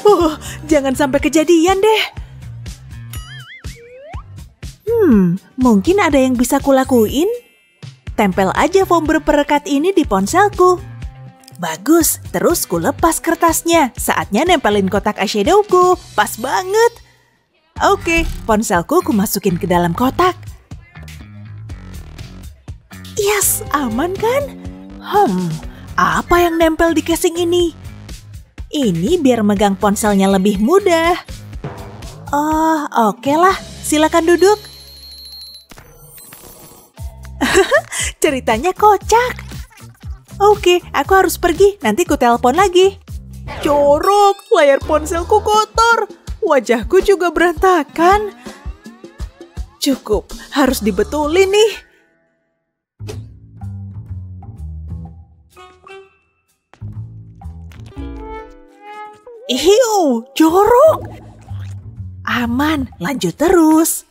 Oh, jangan sampai kejadian deh. Hmm, mungkin ada yang bisa kulakuin. Tempel aja foam berperekat ini di ponselku. Bagus, terus ku lepas kertasnya. Saatnya nempelin kotak eyeshadowku. Pas banget. Oke, ponselku ku masukin ke dalam kotak. Yes, bagus, aman kan? Hmm, apa yang nempel di casing ini? Ini biar megang ponselnya lebih mudah. Oh, oke lah, silakan duduk. Ceritanya kocak. Oke, aku harus pergi, nanti ku telepon lagi. Jorok, layar ponselku kotor. Wajahku juga berantakan. Cukup, harus dibetulin nih. Iu, jorok. Aman, lanjut terus.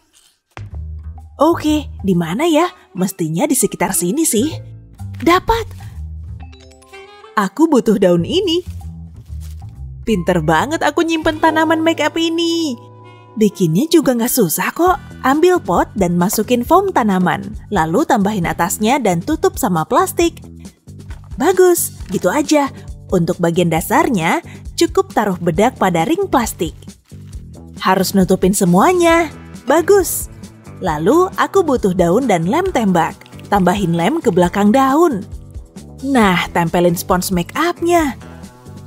Oke, di mana ya? Mestinya di sekitar sini sih. Dapat. Aku butuh daun ini. Pinter banget aku nyimpen tanaman make up ini. Bikinnya juga nggak susah kok. Ambil pot dan masukin foam tanaman. Lalu tambahin atasnya dan tutup sama plastik. Bagus, gitu aja. Untuk bagian dasarnya, cukup taruh bedak pada ring plastik. Harus nutupin semuanya. Bagus. Lalu aku butuh daun dan lem tembak. Tambahin lem ke belakang daun. Nah, tempelin spons make up-nya.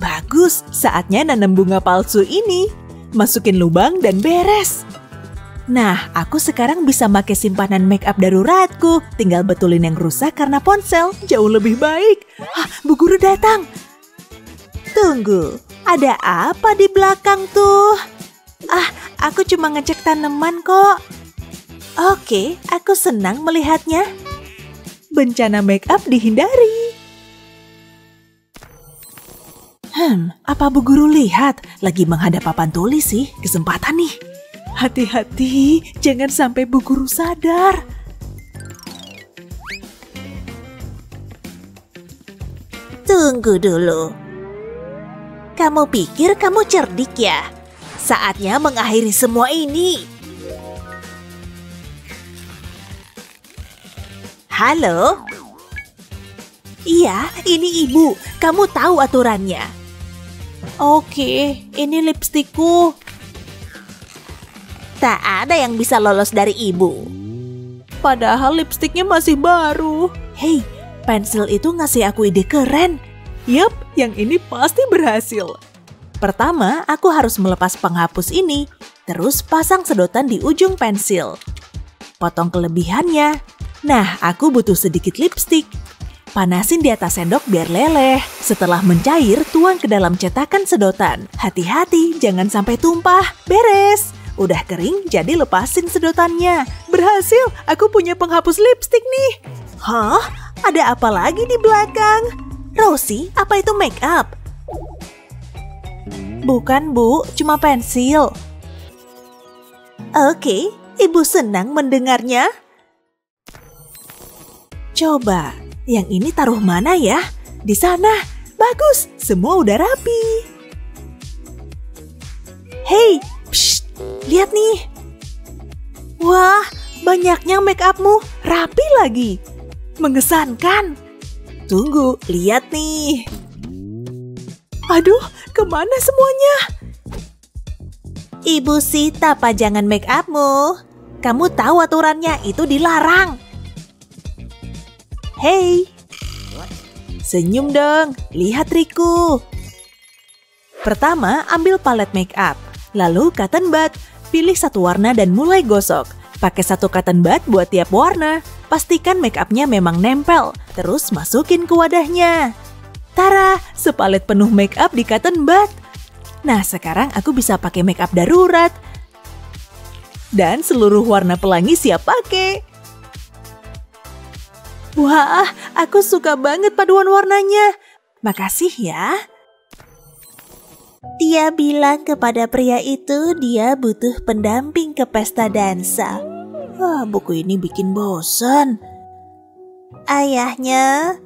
Bagus, saatnya nanam bunga palsu ini. Masukin lubang dan beres. Nah, aku sekarang bisa pakai simpanan make up daruratku. Tinggal betulin yang rusak karena ponsel. Jauh lebih baik. Hah, Bu Guru datang. Tunggu, ada apa di belakang tuh? Ah, aku cuma ngecek tanaman kok. Oke, aku senang melihatnya. Bencana make up dihindari. Hmm, apa Bu Guru lihat? Lagi menghadap papan tulis sih, kesempatan nih. Hati-hati, jangan sampai Bu Guru sadar. Tunggu dulu. Kamu pikir kamu cerdik ya? Saatnya mengakhiri semua ini. Halo? Iya, ini Ibu. Kamu tahu aturannya. Oke, ini lipstikku. Tak ada yang bisa lolos dari Ibu. Padahal lipstiknya masih baru. Hei, pensil itu ngasih aku ide keren. Yap, yang ini pasti berhasil. Pertama, aku harus melepas penghapus ini. Terus pasang sedotan di ujung pensil. Potong kelebihannya. Nah, aku butuh sedikit lipstik. Panasin di atas sendok biar leleh. Setelah mencair, tuang ke dalam cetakan sedotan. Hati-hati, jangan sampai tumpah. Beres! Udah kering, jadi lepasin sedotannya. Berhasil, aku punya penghapus lipstik nih. Hah? Ada apa lagi di belakang? Rosie, apa itu make up? Bukan, Bu. Cuma pensil. Oke, Ibu senang mendengarnya. Coba. Yang ini taruh mana ya? Di sana. Bagus, semua udah rapi. Hei, psst, lihat nih. Wah, banyaknya make up-mu. Rapi lagi. Mengesankan. Tunggu, lihat nih. Aduh, kemana semuanya? Ibu Sita, pajangan make up-mu. Kamu tahu aturannya, itu dilarang. Hei, senyum dong, lihat trikku. Pertama, ambil palet make up. Lalu cotton bud, pilih satu warna dan mulai gosok. Pakai satu cotton bud buat tiap warna. Pastikan make up-nya memang nempel, terus masukin ke wadahnya. Tara, sepalet penuh make up di cotton bud. Nah, sekarang aku bisa pakai make up darurat. Dan seluruh warna pelangi siap pakai. Wah, aku suka banget paduan warnanya. Makasih ya. Dia bilang kepada pria itu dia butuh pendamping ke pesta dansa. Wah, buku ini bikin bosan. Ayahnya...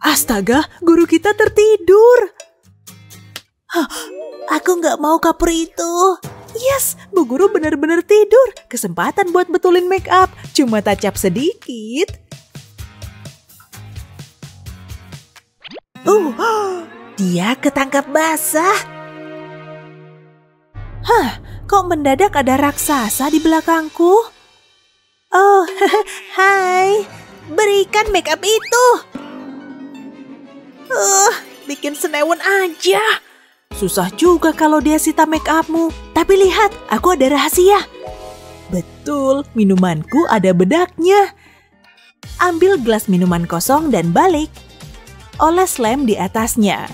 Astaga, guru kita tertidur. Hah, aku nggak mau kapur itu. Yes, Bu Guru benar-benar tidur. Kesempatan buat betulin make up, cuma touch-up sedikit. Uh, dia ketangkap basah. Hah, kok mendadak ada raksasa di belakangku? Oh, hai. berikan make up itu. Uh, bikin senewen aja. Susah juga kalau dia sita make upmu. Tapi lihat, aku ada rahasia. Betul, minumanku ada bedaknya. Ambil gelas minuman kosong dan balik. Oles lem di atasnya.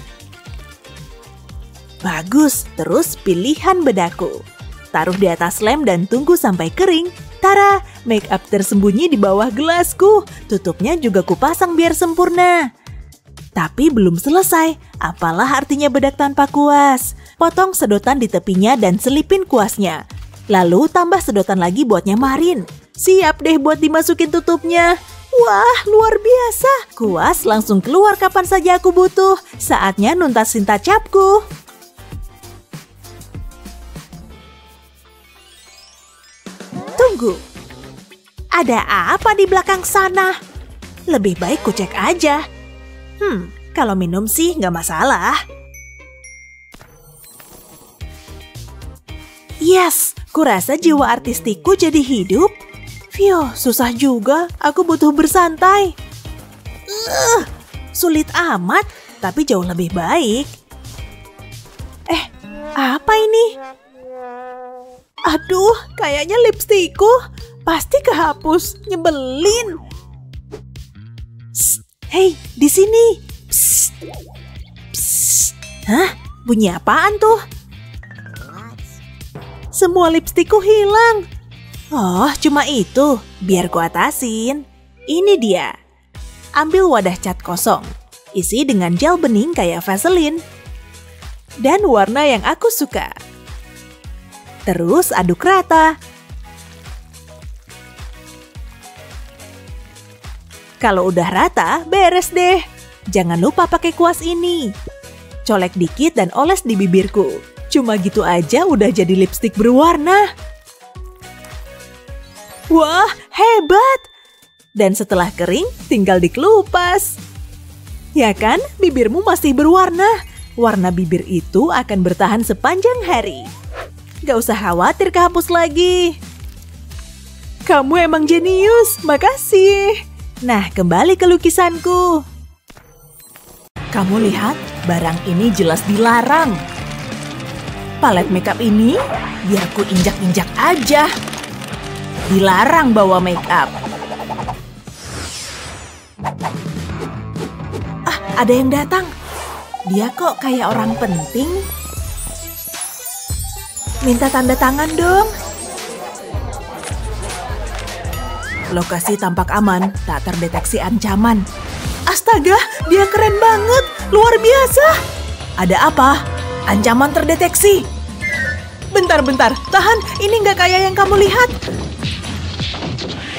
Bagus, terus pilihan bedakku. Taruh di atas lem dan tunggu sampai kering. Tara, make up tersembunyi di bawah gelasku. Tutupnya juga kupasang biar sempurna. Tapi belum selesai, apalah artinya bedak tanpa kuas. Potong sedotan di tepinya dan selipin kuasnya. Lalu tambah sedotan lagi buat nyamarin. Siap deh buat dimasukin tutupnya. Wah, luar biasa. Kuas langsung keluar kapan saja aku butuh. Saatnya nuntasin tacapku. Tunggu. Ada apa di belakang sana? Lebih baik ku cek aja. Hmm, kalau minum sih nggak masalah. Yes, kurasa jiwa artistiku jadi hidup. Phew, susah juga. Aku butuh bersantai. Uh, sulit amat, tapi jauh lebih baik. Eh, apa ini? Aduh, kayaknya lipstikku pasti kehapus, nyebelin. Psst. Hei, di sini. Psst. Psst. Hah? Bunyi apaan tuh? Semua lipstikku hilang. Oh, cuma itu. Biar kuatasin. Ini dia. Ambil wadah cat kosong. Isi dengan gel bening kayak Vaseline. Dan warna yang aku suka. Terus aduk rata. Kalau udah rata, beres deh. Jangan lupa pakai kuas ini. Colek dikit dan oles di bibirku. Cuma gitu aja udah jadi lipstik berwarna. Wah, hebat! Dan setelah kering, tinggal dikelupas. Ya kan, bibirmu masih berwarna. Warna bibir itu akan bertahan sepanjang hari. Gak usah khawatir kehapus lagi. Kamu emang jenius, makasih. Nah, kembali ke lukisanku. Kamu lihat, barang ini jelas dilarang. Palet makeup ini, biar ku injak-injak aja. Dilarang bawa makeup. Ah, ada yang datang. Dia kok kayak orang penting. Minta tanda tangan dong. Lokasi tampak aman, tak terdeteksi ancaman. Astaga, dia keren banget, luar biasa. Ada apa? Ancaman terdeteksi. Bentar-bentar, tahan, ini nggak kayak yang kamu lihat.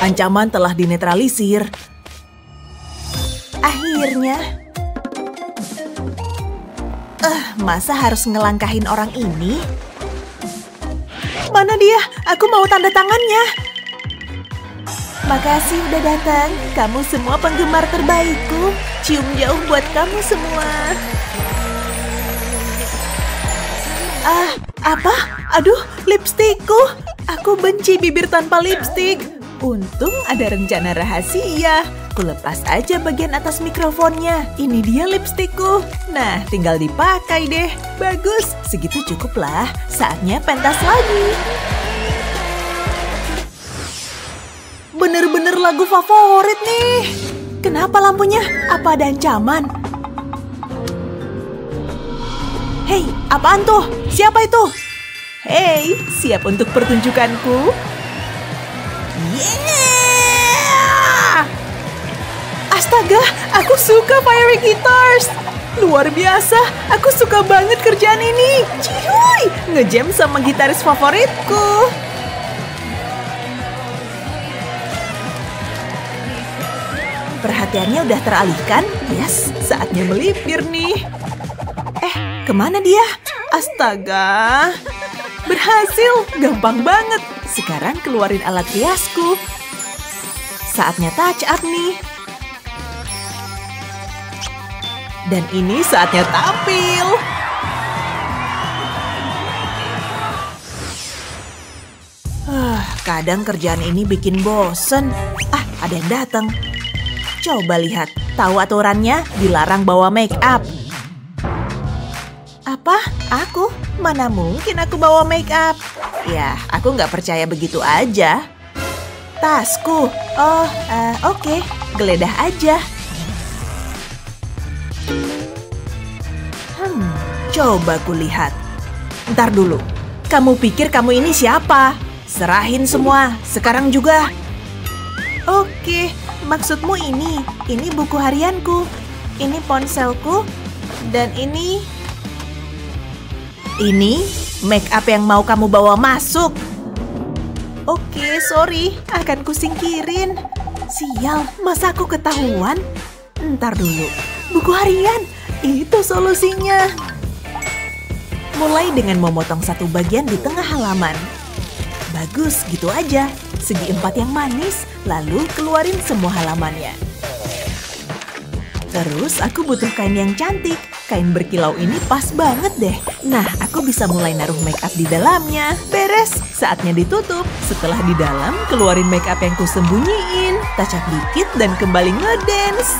Ancaman telah dinetralisir. Akhirnya. Eh, uh, masa harus ngelangkahin orang ini? Mana dia? Aku mau tanda tangannya. Makasih udah datang, kamu semua penggemar terbaikku. Cium jauh buat kamu semua. Ah, apa? Aduh, lipstikku. Aku benci bibir tanpa lipstik. Untung ada rencana rahasia. Kulepas aja bagian atas mikrofonnya. Ini dia lipstikku. Nah, tinggal dipakai deh. Bagus, segitu cukuplah. Saatnya pentas lagi. Bener-bener lagu favorit nih. Kenapa lampunya? Apa ada ancaman? Hei, apaan tuh? Siapa itu? Hei, siap untuk pertunjukanku? Yeah! Astaga, aku suka fiery guitars. Luar biasa, aku suka banget kerjaan ini. Cihuy, ngejam sama gitaris favoritku. Perhatiannya udah teralihkan. Yes, saatnya melipir nih. Eh, kemana dia? Astaga. Berhasil, gampang banget. Sekarang keluarin alat hiasku. Saatnya touch up nih. Dan ini saatnya tampil. Kadang kerjaan ini bikin bosen. Ah, ada yang datang. Coba lihat, tahu aturannya dilarang bawa make up. Apa? Aku? Mana mungkin aku bawa make up? Ya, aku nggak percaya begitu aja. Tasku. Oh, uh, oke. Okay. Geledah aja. Hmm, coba kulihat. Ntar dulu. Kamu pikir kamu ini siapa? Serahin semua, sekarang juga. Oke, maksudmu ini? Ini buku harianku. Ini ponselku. Dan ini... Ini make up yang mau kamu bawa masuk. Oke, sorry. Akan kusingkirin. Sial, masa aku ketahuan? Ntar dulu. Buku harian, itu solusinya. Mulai dengan memotong satu bagian di tengah halaman. Bagus, gitu aja. Segi empat yang manis, lalu keluarin semua halamannya. Terus aku butuh kain yang cantik. Kain berkilau ini pas banget deh. Nah, aku bisa mulai naruh make up di dalamnya. Beres, saatnya ditutup. Setelah di dalam, keluarin make up yang kusembunyiin. Touch up dikit dan kembali ngedance.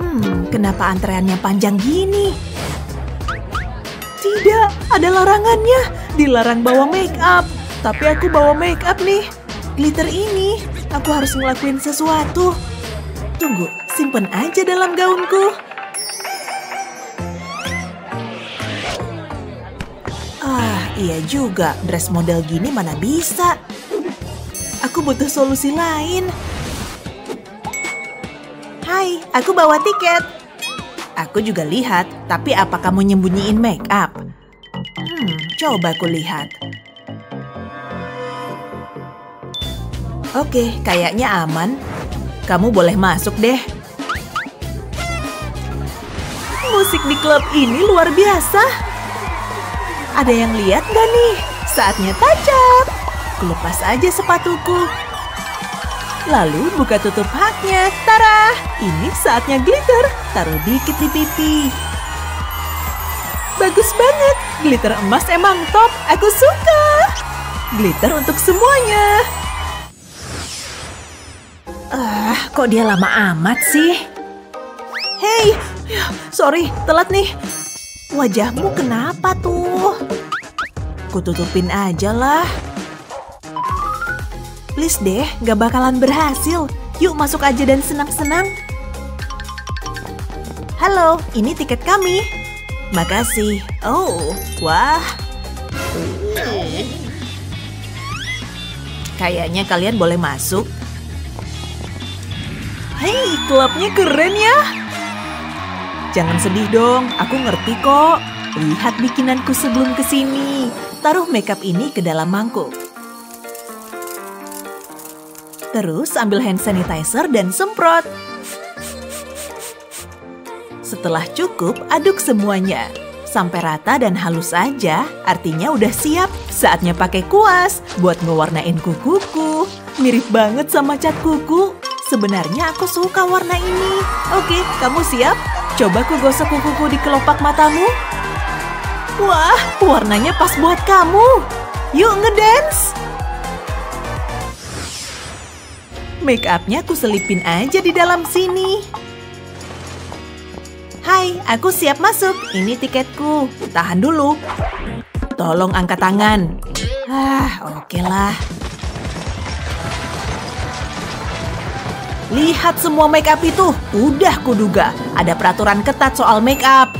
Hmm, kenapa antreannya panjang gini? Tidak, ada larangannya. Dilarang bawa make up. Tapi aku bawa make up nih. Glitter ini, aku harus ngelakuin sesuatu. Tunggu, simpen aja dalam gaunku. Ah, iya juga. Dress model gini mana bisa. Aku butuh solusi lain. Hai, aku bawa tiket. Aku juga lihat, tapi apa kamu nyembunyiin make up? Hmm, coba aku lihat. Oke, kayaknya aman. Kamu boleh masuk deh. Musik di klub ini luar biasa. Ada yang lihat gak nih? Saatnya touch up. Lepas aja sepatuku. Lalu buka tutup haknya, tara! Ini saatnya glitter, taruh dikit di pipi. Bagus banget, glitter emas emang top, aku suka! Glitter untuk semuanya. Ah, uh, kok dia lama amat sih? Hei, sorry, telat nih. Wajahmu kenapa tuh? Kututupin aja lah. Please deh, gak bakalan berhasil. Yuk masuk aja dan senang-senang. Halo, ini tiket kami. Makasih. Oh, wah. Kayaknya kalian boleh masuk. Hei, klubnya keren ya. Jangan sedih dong, aku ngerti kok. Lihat bikinanku sebelum kesini. Taruh makeup ini ke dalam mangkuk. Terus ambil hand sanitizer dan semprot. Setelah cukup, aduk semuanya. Sampai rata dan halus aja, artinya udah siap. Saatnya pakai kuas buat ngewarnain kukuku. Mirip banget sama cat kuku. Sebenarnya aku suka warna ini. Oke, kamu siap? Coba ku gosok kukuku di kelopak matamu. Wah, warnanya pas buat kamu. Yuk ngedance! Make up-nya aku selipin aja di dalam sini. Hai, aku siap masuk. Ini tiketku. Tahan dulu. Tolong angkat tangan. Ah, oke lah. Lihat semua make up itu. Udah kuduga. Ada peraturan ketat soal make up.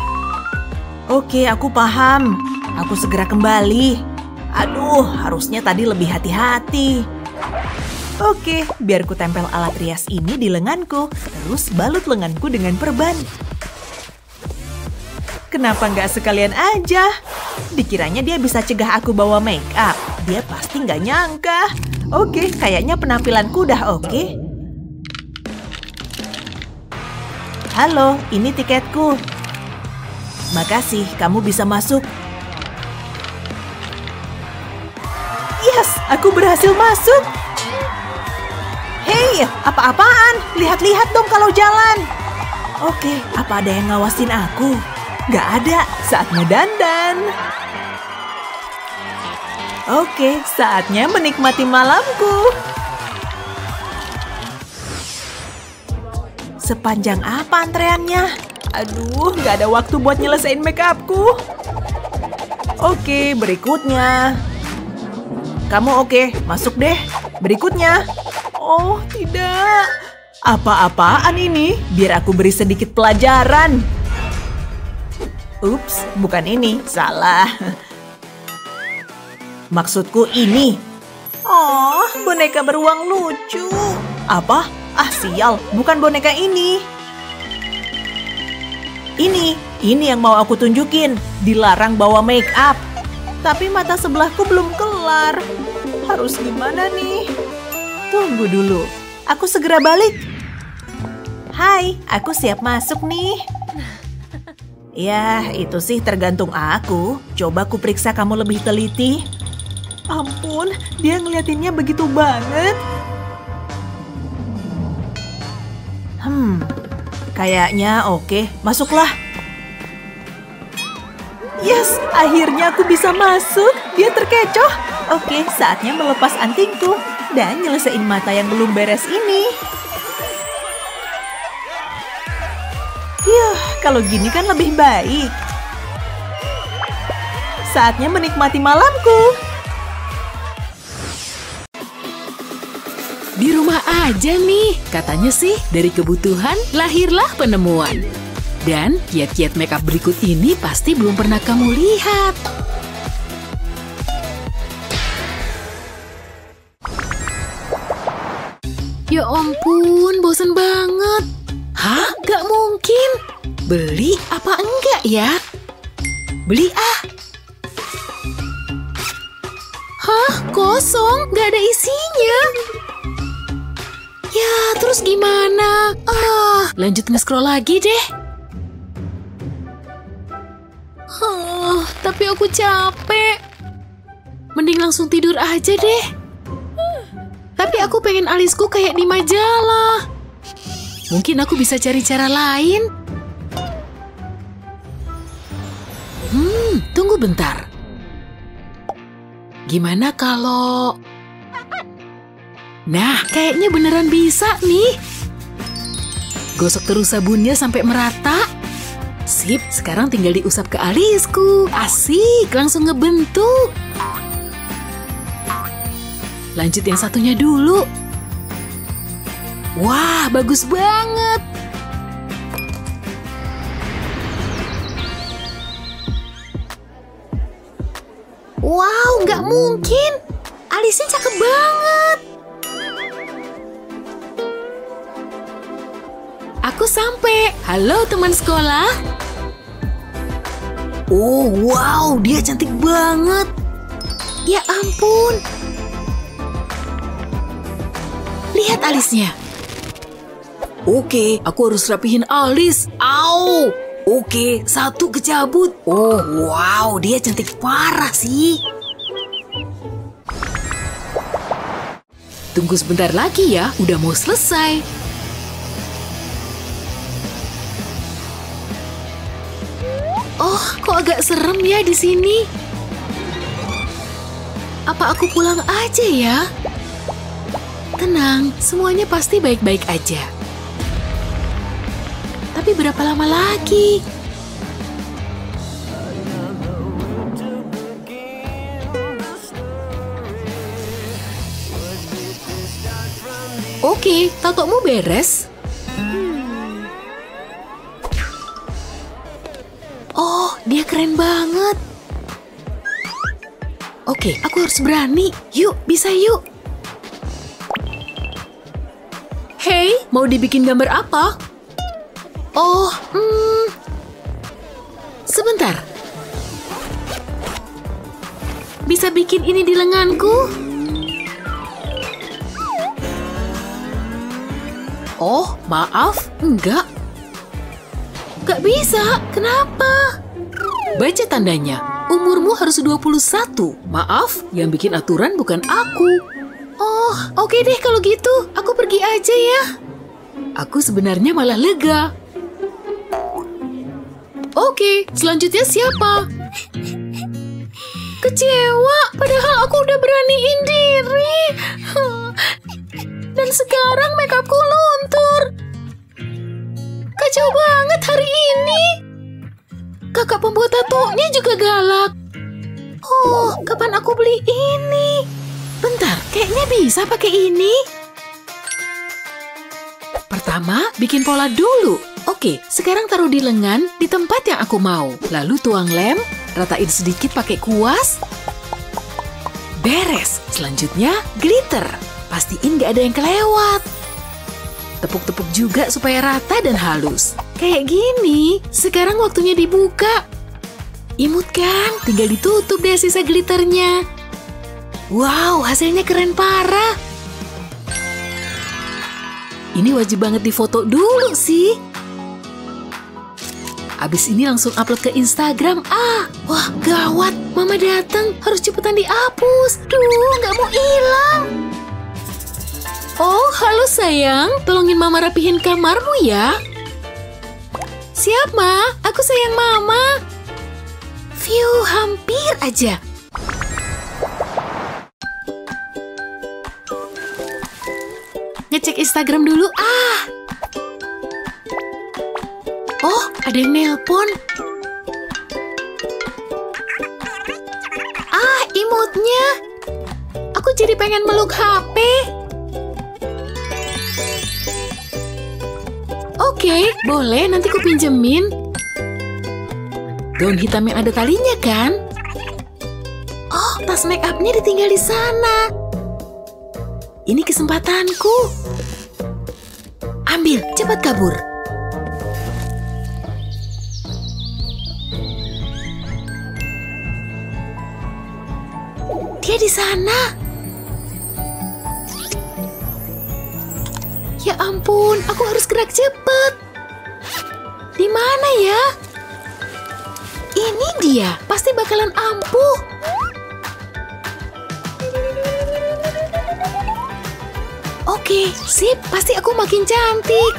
Oke, aku paham. Aku segera kembali. Aduh, harusnya tadi lebih hati-hati. Oke, biar ku tempel alat rias ini di lenganku. Terus balut lenganku dengan perban. Kenapa nggak sekalian aja? Dikiranya dia bisa cegah aku bawa make up. Dia pasti nggak nyangka. Oke, kayaknya penampilanku udah oke. Halo, ini tiketku. Makasih, kamu bisa masuk. Yes, aku berhasil masuk. Hei, apa-apaan? Lihat-lihat dong kalau jalan. Oke, apa ada yang ngawasin aku? Gak ada, saatnya dandan. Oke, saatnya menikmati malamku. Sepanjang apa antreannya? Aduh, nggak ada waktu buat nyelesain make upku. Oke, berikutnya. Kamu oke, masuk deh. Berikutnya. Oh, tidak. Apa-apaan ini? Biar aku beri sedikit pelajaran. Ups, bukan ini. Salah. Maksudku ini. Oh, boneka beruang lucu. Apa? Ah, sial. Bukan boneka ini. Ini. Ini yang mau aku tunjukin. Dilarang bawa make up. Tapi mata sebelahku belum kelar. Harus gimana nih? Tunggu dulu. Aku segera balik. Hai, aku siap masuk nih. Yah, itu sih tergantung aku. Coba aku periksa kamu lebih teliti. Ampun, dia ngeliatinnya begitu banget. Hmm, kayaknya oke. Masuklah. Yes, akhirnya aku bisa masuk. Dia terkecoh. Oke, saatnya melepas antingku. Dan nyelesain mata yang belum beres ini. Yuh, kalau gini kan lebih baik. Saatnya menikmati malamku. Di rumah aja nih, katanya sih dari kebutuhan lahirlah penemuan. Dan kiat-kiat makeup berikut ini pasti belum pernah kamu lihat. Ya ampun, bosen banget. Hah? Gak mungkin. Beli apa enggak ya? Beli ah. Hah? Kosong? Gak ada isinya. Ya, terus gimana? Ah, lanjut nge-scroll lagi deh. Ah, tapi aku capek. Mending langsung tidur aja deh. Tapi aku pengen alisku kayak di majalah. Mungkin aku bisa cari cara lain. Hmm, tunggu bentar. Gimana kalau... Nah, kayaknya beneran bisa nih. Gosok terus sabunnya sampai merata. Sip, sekarang tinggal diusap ke alisku. Asik, langsung ngebentuk. Lanjut yang satunya dulu. Wah, bagus banget. Wow, nggak mungkin. Alisnya cakep banget. Aku sampai. Halo teman sekolah. Oh, wow, dia cantik banget. Ya ampun. Lihat alisnya. Oke, aku harus rapihin alis. Au. Oke, satu kecabut. Oh, wow, dia cantik parah sih. Tunggu sebentar lagi ya, udah mau selesai. Oh, kok agak serem ya di sini. Apa aku pulang aja ya? Tenang, semuanya pasti baik-baik aja. Tapi berapa lama lagi? Oke, tatokmu beres. Oh, dia keren banget. Oke, aku harus berani. Yuk, bisa yuk. Hei, mau dibikin gambar apa? Oh, hmm, sebentar. Bisa bikin ini di lenganku? Oh, maaf, enggak. Enggak bisa, kenapa? Baca tandanya, umurmu harus dua puluh satu. Maaf, yang bikin aturan bukan aku. Oh, oke deh kalau gitu. Aku pergi aja ya. Aku sebenarnya malah lega. Oke, selanjutnya siapa? Kecewa, padahal aku udah beraniin diri. Dan sekarang make upku luntur. kacau banget hari ini. Kakak pembuat tatonya juga galak. Oh, kapan aku beli ini? Bentar, kayaknya bisa pakai ini. Pertama, bikin pola dulu. Oke, sekarang taruh di lengan di tempat yang aku mau. Lalu tuang lem, ratain sedikit pakai kuas. Beres. Selanjutnya, glitter. Pastiin gak ada yang kelewat. Tepuk-tepuk juga supaya rata dan halus. Kayak gini, sekarang waktunya dibuka. Imut kan? Tinggal ditutup deh sisa glitternya. Wow, hasilnya keren parah. Ini wajib banget difoto dulu sih. Abis ini langsung upload ke Instagram. Ah, wah gawat. Mama datang, harus cepetan dihapus. Duh, nggak mau hilang. Oh, halo sayang. Tolongin Mama rapihin kamarmu ya. Siap, Ma. Aku sayang Mama. View, hampir aja. Ngecek Instagram dulu. Ah. Oh, ada yang nelpon. Ah, imutnya. Aku jadi pengen meluk H P. Oke, boleh nanti ku pinjemin. Gaun hitam yang ada talinya kan? Oh, tas make upnya ditinggal di sana. Ini kesempatanku. Ambil, cepat kabur. Dia di sana. Ya ampun, aku harus gerak cepat. Di mana ya? Ini dia, pasti bakalan ampuh. Oke, sip, pasti aku makin cantik.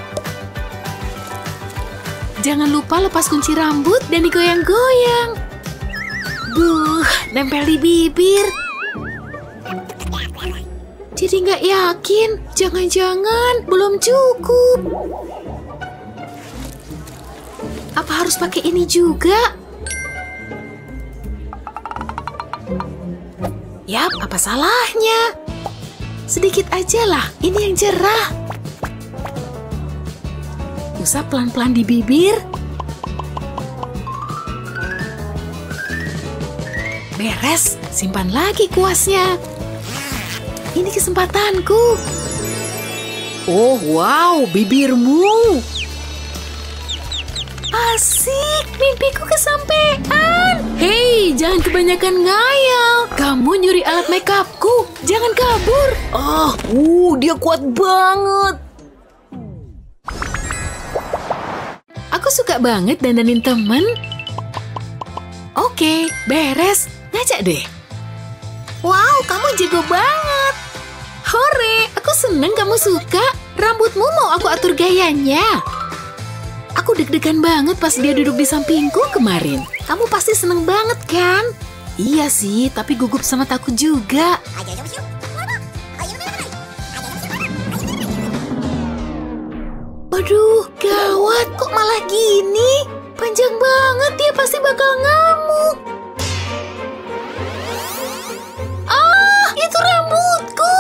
Jangan lupa lepas kunci rambut dan digoyang-goyang. Buh, nempel di bibir. Jadi nggak yakin, jangan-jangan belum cukup. Apa harus pakai ini juga? Yap, apa salahnya? Sedikit aja lah, ini yang cerah. Usap pelan-pelan di bibir. Beres, simpan lagi kuasnya. Ini kesempatanku. Oh, wow, bibirmu. Asik, mimpiku kesampaian. Hei, jangan kebanyakan ngayal. Kamu nyuri alat makeupku. Jangan kabur. Ah, uh, dia kuat banget. Aku suka banget dandanin temen. Oke, beres. Ngajak deh. Wow, kamu jago banget. Hore, aku seneng kamu suka. Rambutmu mau aku atur gayanya. Aku deg-degan banget pas dia duduk di sampingku kemarin. Kamu pasti seneng banget kan? Iya sih, tapi gugup sama takut juga. Aduh, gawat. Kok malah gini? Panjang banget, dia pasti bakal ngamuk. Ah, itu rambutku.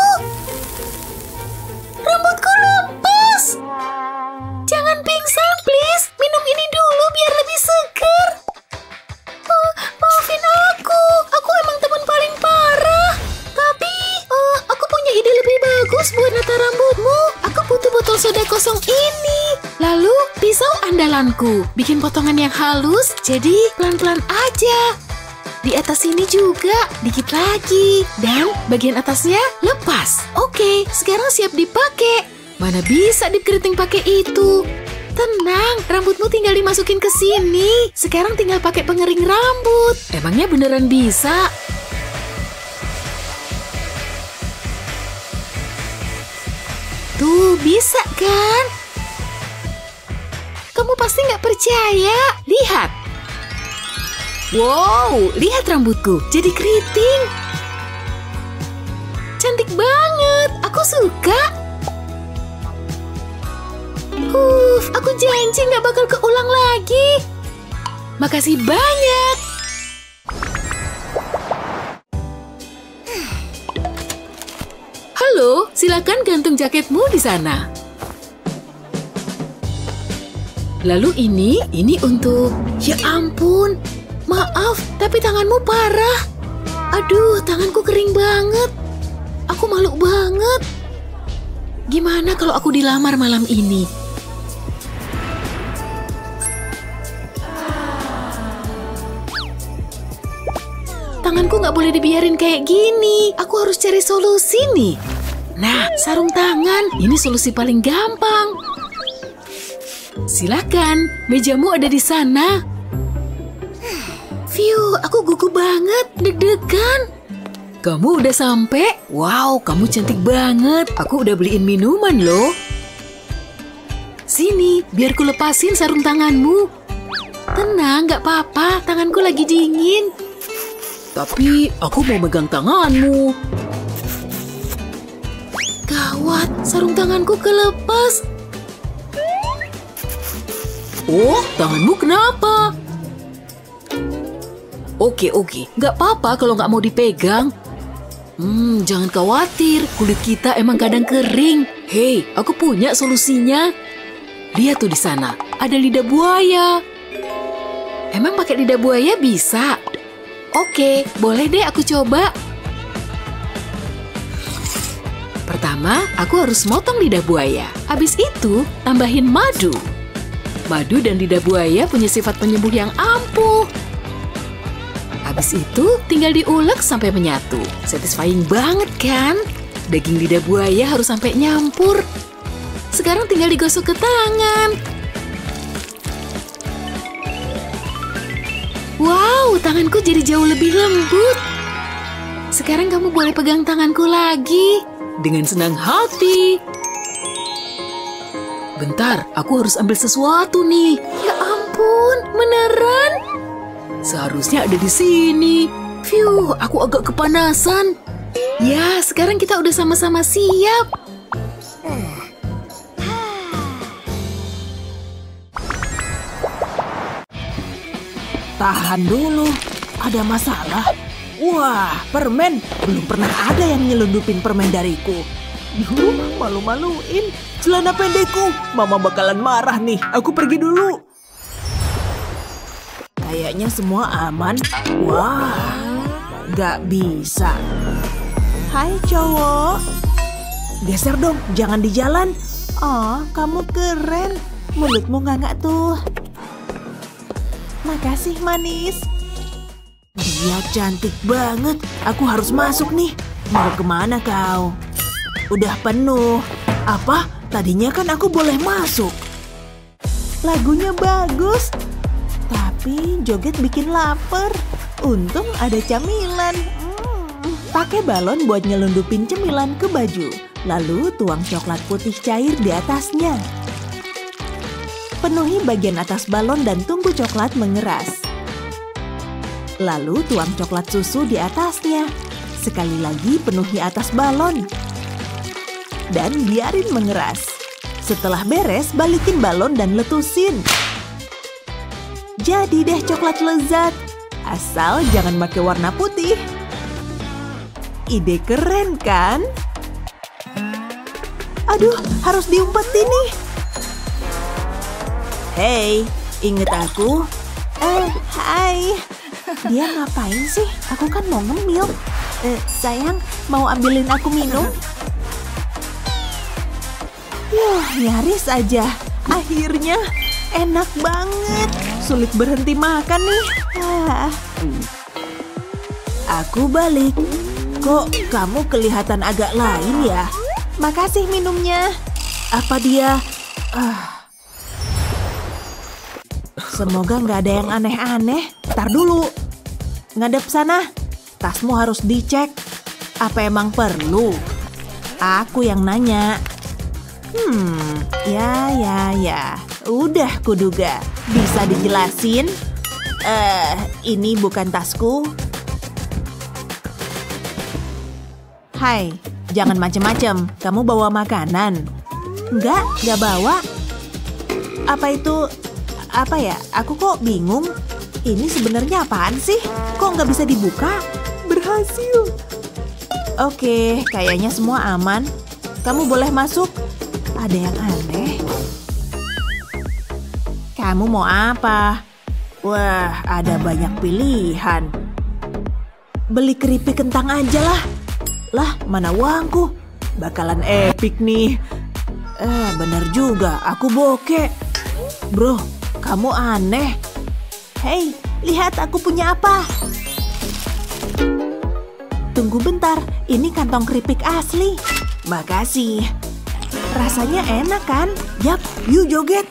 Rambutku lepas. Jangan pingsan, please. Minum ini dulu biar lebih segar. Uh, maafin aku. Aku emang teman paling parah. Tapi, uh, aku punya ide lebih bagus buat nata rambutmu. Aku butuh botol soda kosong ini. Lalu, pisau andalanku. Bikin potongan yang halus, jadi pelan-pelan aja. Di atas sini juga, dikit lagi. Dan bagian atasnya lepas. Oke, sekarang siap dipakai. Mana bisa dikeriting pakai itu? Tenang, rambutmu tinggal dimasukin ke sini. Sekarang tinggal pakai pengering rambut. Emangnya beneran bisa? Tuh, bisa kan? Kamu pasti nggak percaya. Lihat. Wow, lihat rambutku. Jadi keriting. Cantik banget. Aku suka. Uff, aku janji nggak bakal keulang lagi. Makasih banyak. Halo, silakan gantung jaketmu di sana. Lalu ini, ini untuk... Ya ampun, maaf, tapi tanganmu parah. Aduh, tanganku kering banget. Aku malu banget. Gimana kalau aku dilamar malam ini? Tanganku nggak boleh dibiarin kayak gini. Aku harus cari solusi nih. Nah, sarung tangan. Ini solusi paling gampang. Silakan, mejamu ada di sana. Fiu, aku gugup banget, deg-degan. Kamu udah sampai? Wow, kamu cantik banget. Aku udah beliin minuman loh. Sini, biar ku lepasin sarung tanganmu. Tenang, nggak apa-apa. Tanganku lagi dingin. Tapi aku mau megang tanganmu. Gawat, sarung tanganku kelepas. Oh, tanganmu kenapa? Oke, oke. Nggak apa-apa kalau nggak mau dipegang. Hmm, jangan khawatir. Kulit kita emang kadang kering. Hei, aku punya solusinya. Lihat tuh di sana. Ada lidah buaya. Emang pakai lidah buaya bisa? Oke, boleh deh aku coba. Pertama, aku harus motong lidah buaya. Habis itu, tambahin madu. Madu dan lidah buaya punya sifat penyembuh yang ampuh. Habis itu, tinggal diulek sampai menyatu. Satisfying banget kan? Daging lidah buaya harus sampai nyampur. Sekarang tinggal digosok ke tangan. Wow, tanganku jadi jauh lebih lembut. Sekarang kamu boleh pegang tanganku lagi. Dengan senang hati. Bentar, aku harus ambil sesuatu nih. Ya ampun, beneran? Seharusnya ada di sini. Fiuh, aku agak kepanasan. Ya, sekarang kita udah sama-sama siap. Tahan dulu, ada masalah. Wah, permen. Belum pernah ada yang nyelundupin permen dariku. Duh, malu-maluin. Celana pendekku. Mama bakalan marah nih. Aku pergi dulu. Kayaknya semua aman. Wah, gak bisa. Hai cowok. Geser dong, jangan di jalan. Oh, kamu keren. Mulutmu ngangak tuh. Makasih manis. Dia cantik banget. Aku harus masuk nih. Mau kemana kau? Udah penuh. Apa? Tadinya kan aku boleh masuk. Lagunya bagus. Tapi joget bikin lapar. Untung ada camilan. Hmm. Pakai balon buat nyelundupin cemilan ke baju. Lalu tuang coklat putih cair di atasnya. Penuhi bagian atas balon dan tunggu coklat mengeras. Lalu tuang coklat susu di atasnya. Sekali lagi penuhi atas balon. Dan biarin mengeras. Setelah beres, balikin balon dan letusin. Jadi deh coklat lezat, asal jangan pakai warna putih. Ide keren kan? Aduh, harus diumpetin nih. Hei, inget aku? Eh, hai. Dia ngapain sih? Aku kan mau ngemil. Eh, sayang, mau ambilin aku minum? Yuh, nyaris aja. Akhirnya, enak banget. Sulit berhenti makan nih. Ah. Aku balik. Kok kamu kelihatan agak lain ya? Makasih minumnya. Apa dia? Ah. Semoga nggak ada yang aneh-aneh. Ntar dulu. Ngadep sana. Tasmu harus dicek. Apa emang perlu? Aku yang nanya. Hmm, ya, ya, ya. Udah kuduga. Bisa dijelasin? Eh, ini bukan tasku. Hai, jangan macem-macem. Kamu bawa makanan? Enggak, enggak bawa. Apa itu... apa ya? Aku kok bingung. Ini sebenarnya apaan sih? Kok nggak bisa dibuka? Berhasil. Oke, kayaknya semua aman. Kamu boleh masuk. Ada yang aneh. Kamu mau apa? Wah, ada banyak pilihan. Beli keripik kentang aja lah. Lah, mana uangku? Bakalan epic nih. Eh, bener juga. Aku bokeh. Bro, kamu aneh. Hei, lihat aku punya apa. Tunggu bentar. Ini kantong keripik asli. Makasih. Rasanya enak kan? Yap, yuk joget.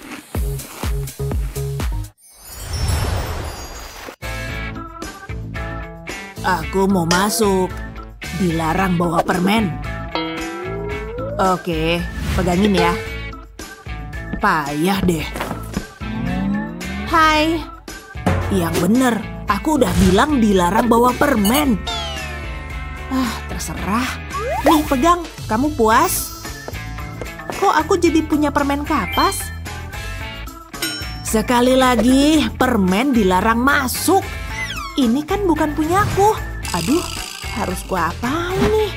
Aku mau masuk. Dilarang bawa permen. Oke, pegangin ya. Payah deh. Hai. Yang bener, aku udah bilang dilarang bawa permen. Ah, terserah. Nih, pegang. Kamu puas? Kok aku jadi punya permen kapas? Sekali lagi, permen dilarang masuk. Ini kan bukan punyaku. Aduh, harus gua apain nih?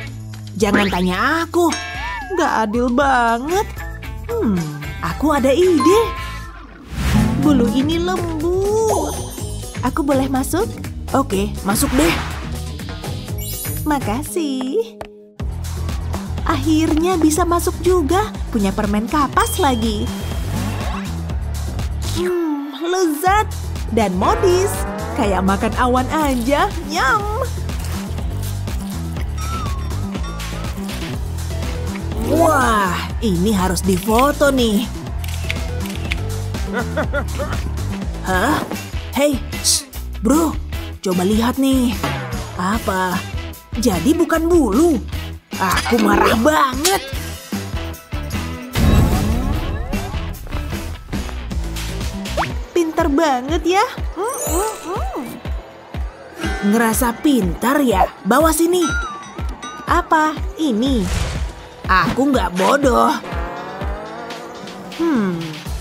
Jangan tanya aku. Gak adil banget. Hmm, aku ada ide. Bulu ini lembut. Aku boleh masuk? Oke, masuk deh. Makasih. Akhirnya bisa masuk juga. Punya permen kapas lagi. Hmm, lezat dan modis. Kayak makan awan aja, nyam. Wah, ini harus difoto nih. Hah? Hei, shh, bro, coba lihat nih. Apa? Jadi bukan bulu. Aku marah banget. Pinter banget ya. Ngerasa pintar ya? Bawa sini. Apa? Ini. Aku nggak bodoh. Hmm,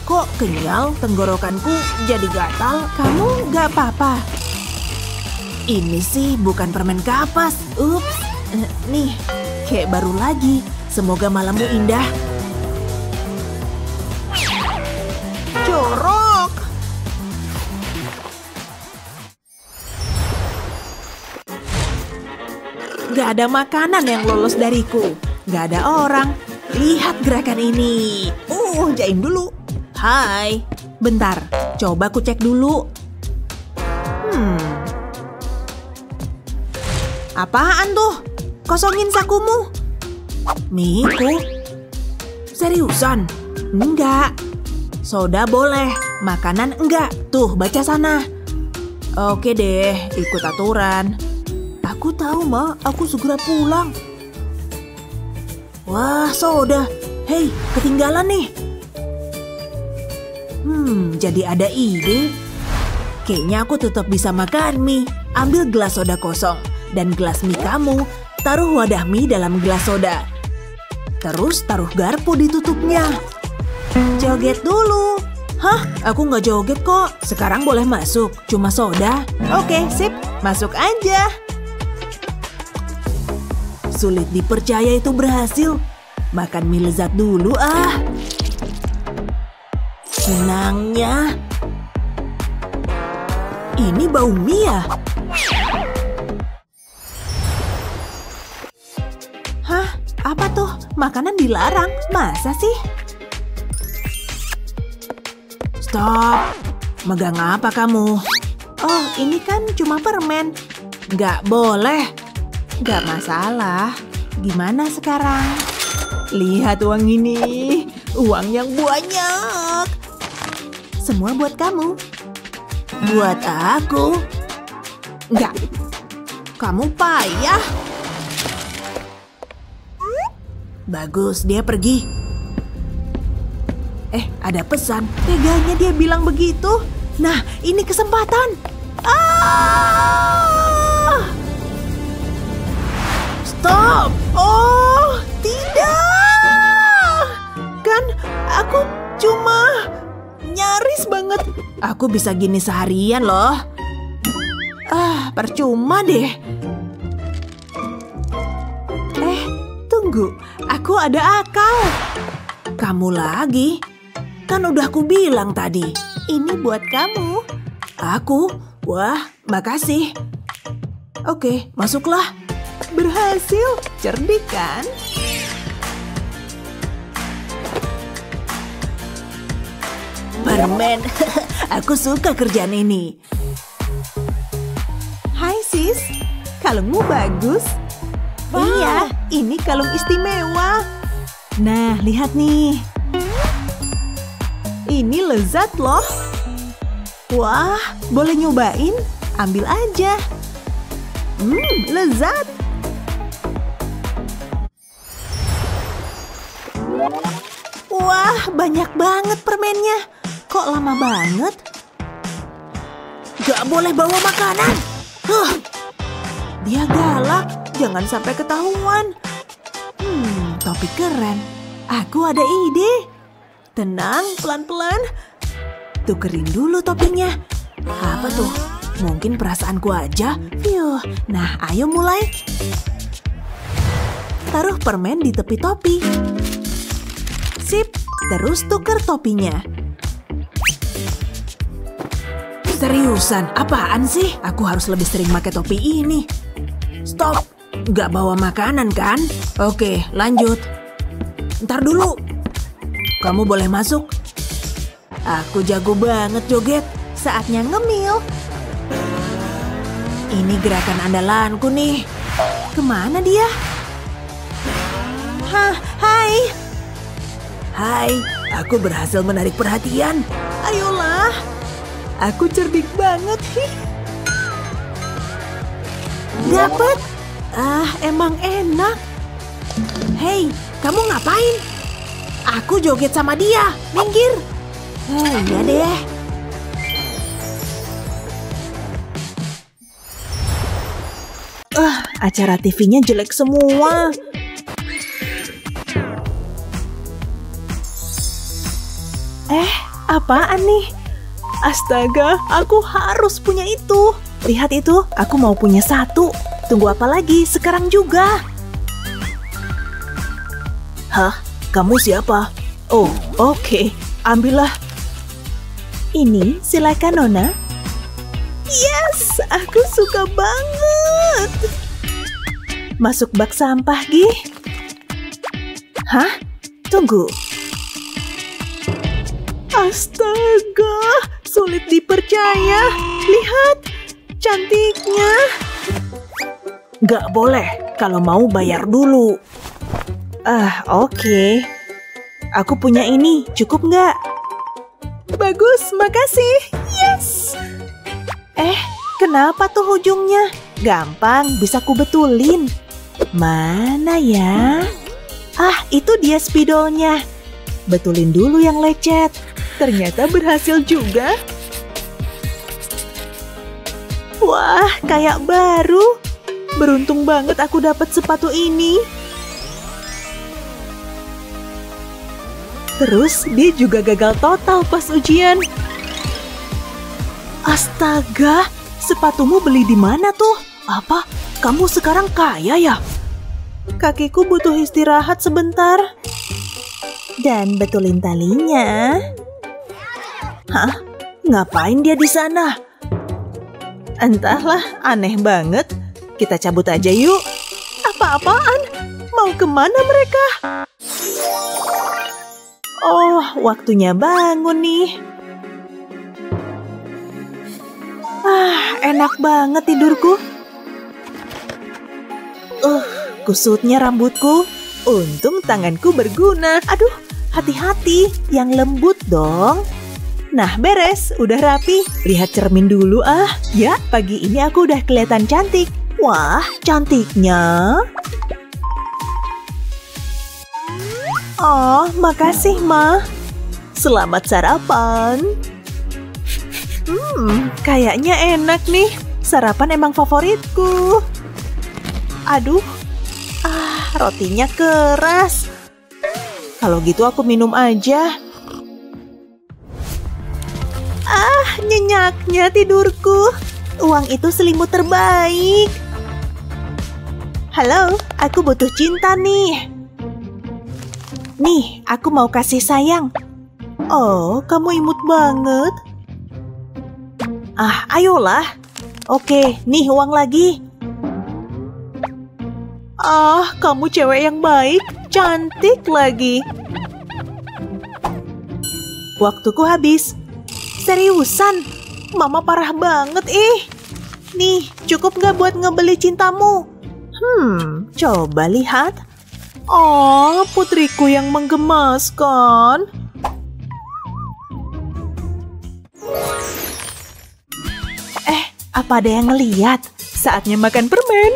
kok kenyal tenggorokanku jadi gatal? Kamu nggak apa-apa? Ini sih bukan permen kapas. Ups. Nih, kayak baru lagi. Semoga malammu indah. Jorok. Nggak ada makanan yang lolos dariku. Gak ada orang. Lihat gerakan ini. Uh, jaim dulu. Hai. Bentar, coba ku cek dulu. Hmm. Apaan tuh? Kosongin sakumu. Miku. Seriusan? Enggak. Soda boleh. Makanan enggak. Tuh, baca sana. Oke deh, ikut aturan. Aku tahu, Ma. Aku segera pulang. Wah, soda. Hei, ketinggalan nih. Hmm, jadi ada ide. Kayaknya aku tetap bisa makan mie. Ambil gelas soda kosong. Dan gelas mie kamu. Taruh wadah mie dalam gelas soda. Terus taruh garpu di tutupnya. Joget dulu. Hah, aku nggak joget kok. Sekarang boleh masuk. Cuma soda. Oke, sip. Masuk aja. Sulit dipercaya itu berhasil. Makan mie lezat dulu ah. Senangnya. Ini bau mie ya? Hah? Apa tuh? Makanan dilarang. Masa sih? Stop. Megang apa kamu? Oh, ini kan cuma permen. Nggak boleh. Gak masalah. Gimana sekarang? Lihat uang ini. Uang yang banyak. Semua buat kamu. Buat aku. Enggak. Kamu payah. Bagus, dia pergi. Eh, ada pesan. Teganya dia bilang begitu. Nah, ini kesempatan. Ah! Stop! Oh, tidak! Kan aku cuma Laris banget. Aku bisa gini seharian loh. Ah, percuma deh. Eh, tunggu. Aku ada akal. Kamu lagi. Kan udah aku bilang tadi. Ini buat kamu. Aku? Wah, makasih. Oke, masuklah. Berhasil. Cerdik kan? Permen, aku suka kerjaan ini. Hai sis, kalungmu bagus. Wow. Iya, ini kalung istimewa. Nah, lihat nih. Ini lezat loh. Wah, boleh nyobain? Ambil aja. Hmm, lezat. Wah, banyak banget permennya. Kok lama banget? Gak boleh bawa makanan. Huh. Dia galak, jangan sampai ketahuan. Hmm, topi keren. Aku ada ide. Tenang, pelan-pelan. Tukerin dulu topinya. Apa tuh? Mungkin perasaanku aja. Yuh. Nah, ayo mulai. Taruh permen di tepi topi. Sip, terus tuker topinya. Seriusan, apaan sih? Aku harus lebih sering pakai topi ini. Stop, nggak bawa makanan kan? Oke, lanjut. Ntar dulu. Kamu boleh masuk. Aku jago banget joget. Saatnya ngemil. Ini gerakan andalanku nih. Kemana dia? Hah, hai. Hai, aku berhasil menarik perhatian. Ayolah. Aku cerdik banget. Dapat. Ah, emang enak. Hei, kamu ngapain? Aku joget sama dia. Minggir. Eh, iya deh. Ah, acara T V-nya jelek semua. Eh, apaan nih? Astaga, aku harus punya itu. Lihat itu, aku mau punya satu. Tunggu apa lagi? Sekarang juga. Hah? Kamu siapa? Oh, oke. Okay. Ambillah. Ini, silakan Nona. Yes, aku suka banget. Masuk bak sampah, Gi. Hah? Tunggu. Astaga, sulit dipercaya. Lihat, cantiknya. Gak boleh, kalau mau bayar dulu. Ah, oke. Okay. Aku punya ini, cukup nggak? Bagus, makasih. Yes. Eh, kenapa tuh ujungnya? Gampang, bisa kubetulin. Mana ya? Ah, itu dia spidolnya. Betulin dulu yang lecet. Ternyata berhasil juga. Wah, kayak baru. Beruntung banget aku dapat sepatu ini. Terus dia juga gagal total pas ujian. Astaga, sepatumu beli di mana tuh? Apa? Kamu sekarang kaya ya? Kakiku butuh istirahat sebentar. Dan betulin talinya. Hah? Ngapain dia di sana? Entahlah, aneh banget. Kita cabut aja yuk. Apa-apaan? Mau kemana mereka? Oh, waktunya bangun nih. Ah, enak banget tidurku. Uh, kusutnya rambutku. Untung tanganku berguna. Aduh, hati-hati. Yang lembut dong. Nah, beres. Udah rapi. Lihat cermin dulu ah. Ya, pagi ini aku udah kelihatan cantik. Wah, cantiknya. Oh, makasih, Ma. Selamat sarapan. Hmm, kayaknya enak nih. Sarapan emang favoritku. Aduh. Ah, rotinya keras. Kalau gitu aku minum aja. Nyenyaknya tidurku. Uang itu selimut terbaik. Halo, aku butuh cinta nih. Nih, aku mau kasih sayang. Oh, kamu imut banget. Ah, ayolah. Oke, nih uang lagi. Ah, kamu cewek yang baik, cantik lagi. Waktuku habis. Seriusan, mama parah banget ih. Nih, cukup gak buat ngebeli cintamu? Hmm, coba lihat. Oh, putriku yang menggemaskan. Eh, apa ada yang ngeliat? Saatnya makan permen.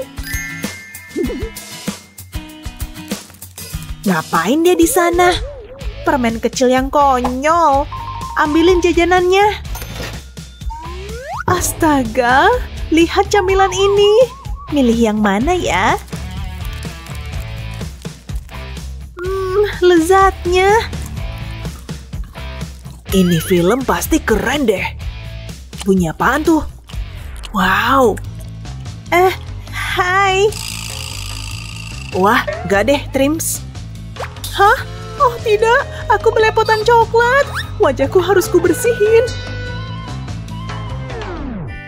Ngapain dia di sana? Permen kecil yang konyol. Ambilin jajanannya. Astaga, lihat camilan ini. Milih yang mana ya? Hmm, lezatnya. Ini film pasti keren deh. Bunyi apaan tuh? Wow. Eh, hai. Wah, gak deh, Trims. Hah? Oh tidak, aku belepotan coklat. Wajahku harus kubersihin.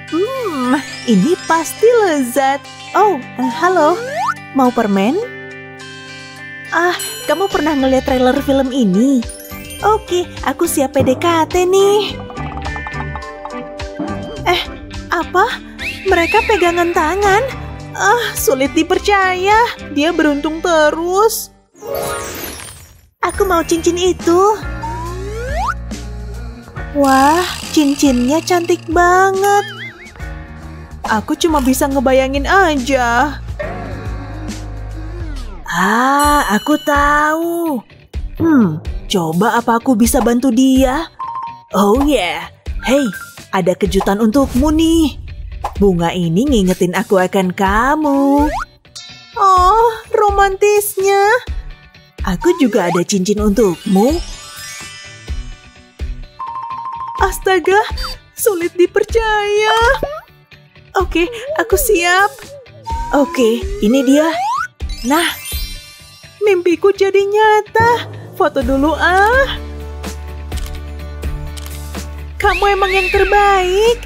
Hmm, ini pasti lezat. Oh, halo. Mau permen? Ah, kamu pernah ngeliat trailer film ini? Oke, aku siap P D K T nih. Eh, apa? Mereka pegangan tangan? Ah, sulit dipercaya. Dia beruntung terus. Aku mau cincin itu. Wah, cincinnya cantik banget. Aku cuma bisa ngebayangin aja. Ah, aku tahu. Hmm, coba apa aku bisa bantu dia? Oh yeah. Hey, ada kejutan untukmu nih. Bunga ini ngingetin aku akan kamu. Oh, romantisnya. Aku juga ada cincin untukmu. Astaga, sulit dipercaya. Oke, aku siap. Oke, ini dia. Nah, mimpiku jadi nyata. Foto dulu ah. Kamu emang yang terbaik.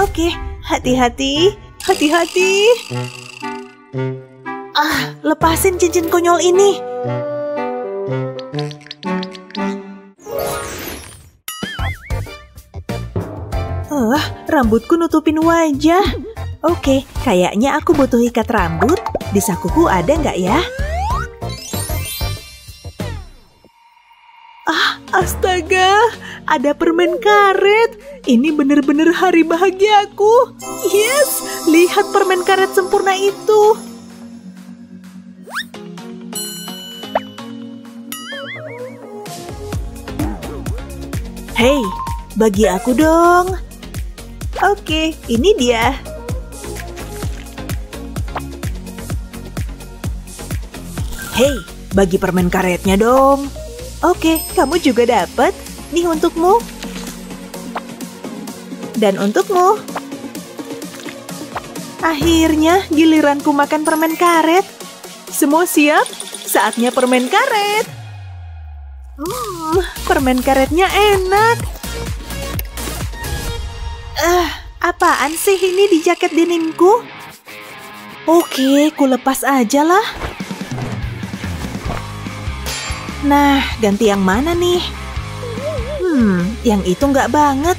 Oke. Hati-hati, hati-hati. Ah, lepasin cincin konyol ini. Ah, rambutku nutupin wajah. Oke, kayaknya aku butuh ikat rambut. Di sakuku ada nggak ya? Ah, astaga, ada permen karet. Ini bener-bener hari bahagiaku. Yes, lihat permen karet sempurna itu. Hei, bagi aku dong. Oke, ini dia. Hei, bagi permen karetnya dong. Oke, kamu juga dapat. Nih untukmu. Dan untukmu. Akhirnya giliranku makan permen karet. Semua siap? Saatnya permen karet. Hmm, permen karetnya enak. Eh, uh, apaan sih ini di jaket denimku? Oke, ku lepas aja lah. Nah, ganti yang mana nih? Hmm, yang itu nggak banget.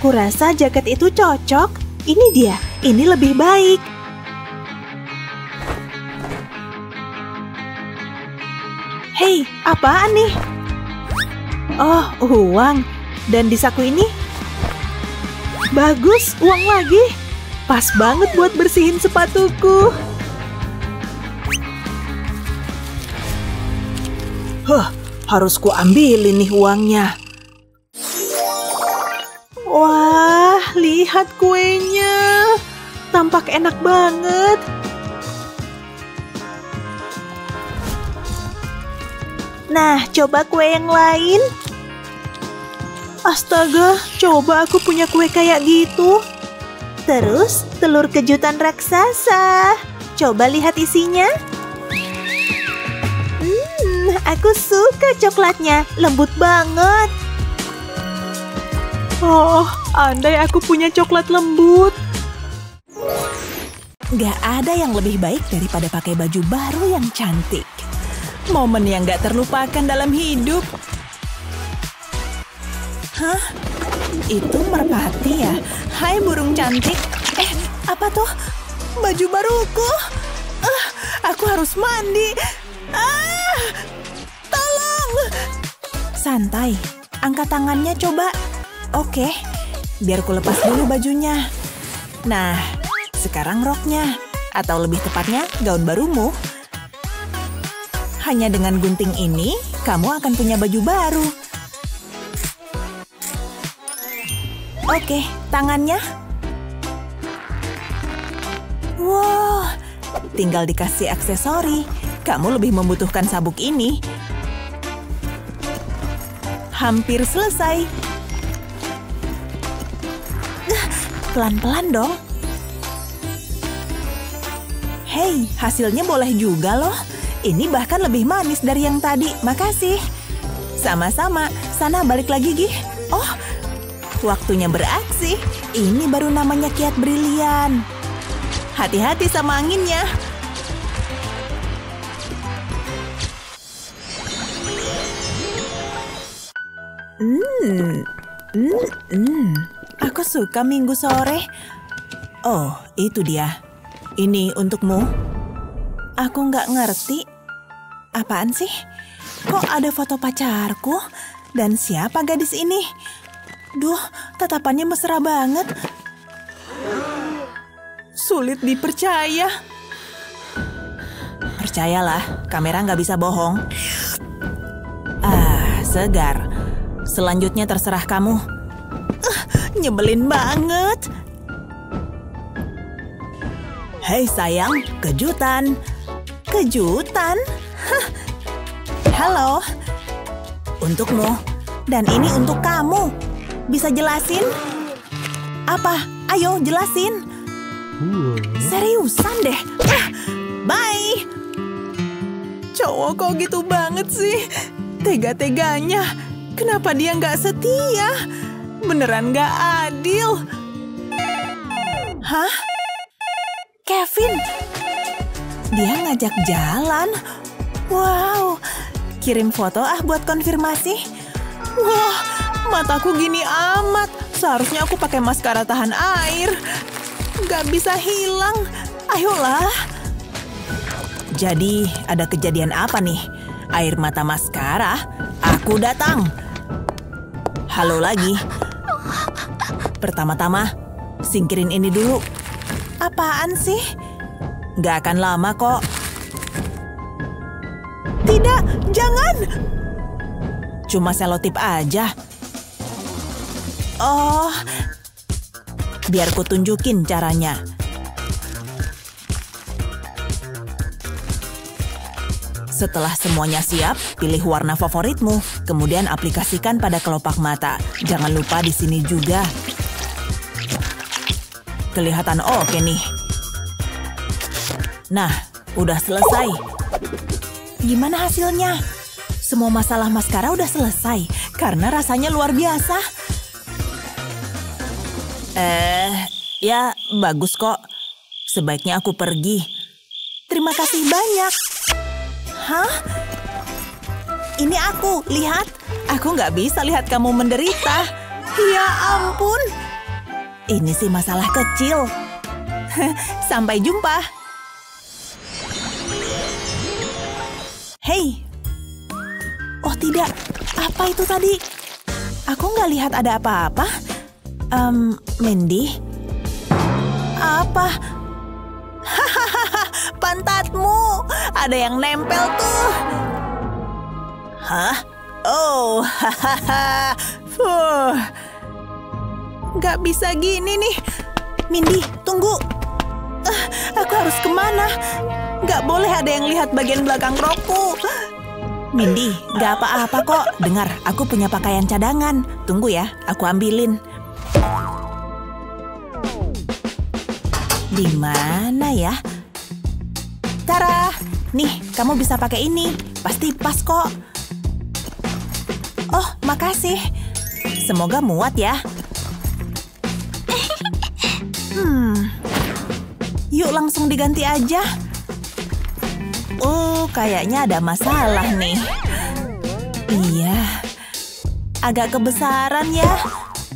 Kurasa jaket itu cocok. Ini dia, ini lebih baik. Hei, apaan nih? Oh, uang. Dan di saku ini? Bagus, uang lagi. Pas banget buat bersihin sepatuku. Huh, harus ku ambilin nih uangnya. Wah, lihat kuenya. Tampak enak banget. Nah, coba kue yang lain. Astaga, coba aku punya kue kayak gitu. Terus, telur kejutan raksasa. Coba lihat isinya. Hmm, aku suka coklatnya. Lembut banget. Oh, andai aku punya coklat lembut. Gak ada yang lebih baik daripada pakai baju baru yang cantik. Momen yang gak terlupakan dalam hidup. Hah? Itu merpati ya? Hai burung cantik. Eh, apa tuh? Baju baruku. Uh, aku harus mandi. Ah, tolong. Santai. Angkat tangannya coba. Oke, biar ku lepas dulu bajunya. Nah, sekarang roknya. Atau lebih tepatnya, gaun barumu. Hanya dengan gunting ini, kamu akan punya baju baru. Oke, tangannya. Wow, tinggal dikasih aksesori. Kamu lebih membutuhkan sabuk ini. Hampir selesai. Pelan-pelan dong. Hei, hasilnya boleh juga loh. Ini bahkan lebih manis dari yang tadi. Makasih. Sama-sama. Sana balik lagi, Gih. Oh, waktunya beraksi. Ini baru namanya kiat brilian. Hati-hati sama anginnya. Hmm, hmm, hmm. Aku suka minggu sore. Oh, itu dia. Ini untukmu. Aku nggak ngerti. Apaan sih? Kok ada foto pacarku? Dan siapa gadis ini? Duh, tatapannya mesra banget. Sulit dipercaya. Percayalah, kamera nggak bisa bohong. Ah, segar. Selanjutnya terserah kamu. Nyebelin banget. Hei sayang, kejutan. Kejutan? Hah. Halo. Untukmu. Dan ini untuk kamu. Bisa jelasin? Apa? Ayo jelasin. Seriusan deh. Ah, bye. Cowok kok gitu banget sih? Tega-teganya. Kenapa dia nggak setia? Beneran gak adil. Hah? Kevin? Dia ngajak jalan. Wow. Kirim foto ah buat konfirmasi. Wah, mataku gini amat. Seharusnya aku pakai maskara tahan air. Gak bisa hilang. Ayolah. Jadi, ada kejadian apa nih? Air mata maskara? Aku datang. Halo lagi. Pertama-tama, singkirin ini dulu. Apaan sih? Gak akan lama kok. Tidak, jangan. Cuma selotip aja. Oh, biar ku tunjukin caranya. Setelah semuanya siap, pilih warna favoritmu. Kemudian aplikasikan pada kelopak mata. Jangan lupa di sini juga. Kelihatan oke nih. Nah, udah selesai. Gimana hasilnya? Semua masalah maskara udah selesai. Karena rasanya luar biasa. Eh, ya bagus kok. Sebaiknya aku pergi. Terima kasih banyak. Hah? Ini aku, lihat. Aku nggak bisa lihat kamu menderita. Ya ampun. Ini sih masalah kecil. Sampai jumpa. Hei. Oh tidak. Apa itu tadi? Aku nggak lihat ada apa-apa. Um, Mandy? Apa? Hahaha, pantatmu. Ada yang nempel tuh. Hah? Oh, hahaha. Fuh. Gak bisa gini nih. Mindy, tunggu. Uh, aku harus kemana? Gak boleh ada yang lihat bagian belakang rokku. Mindy, gak apa-apa kok. Dengar, aku punya pakaian cadangan. Tunggu ya, aku ambilin. Di mana ya? Tara, nih, kamu bisa pakai ini. Pasti pas kok. Oh, makasih. Semoga muat ya. Hmm. Yuk langsung diganti aja. Oh, kayaknya ada masalah nih. Iya. Agak kebesaran ya.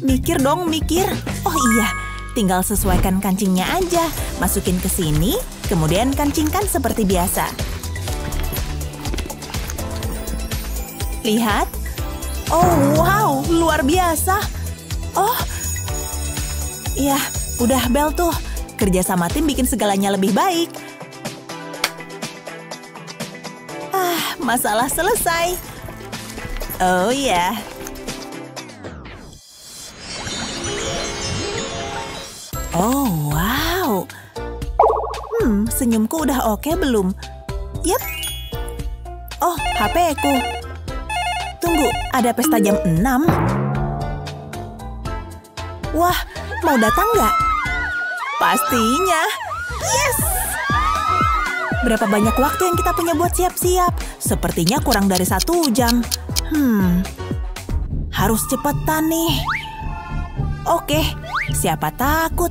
Mikir dong, mikir. Oh iya, tinggal sesuaikan kancingnya aja. Masukin ke sini, kemudian kancingkan seperti biasa. Lihat. Oh, wow, luar biasa. Oh. Iya, udah bel tuh. Kerja sama tim bikin segalanya lebih baik. Masalah selesai. Oh ya. Yeah. Oh wow. Hmm, senyumku udah oke belum? Yap. Oh, H P-ku. Tunggu, ada pesta jam enam. Wah, mau datang nggak? Pastinya. Yes. Berapa banyak waktu yang kita punya buat siap-siap? Sepertinya kurang dari satu jam. Hmm, harus cepetan nih. Oke, siapa takut?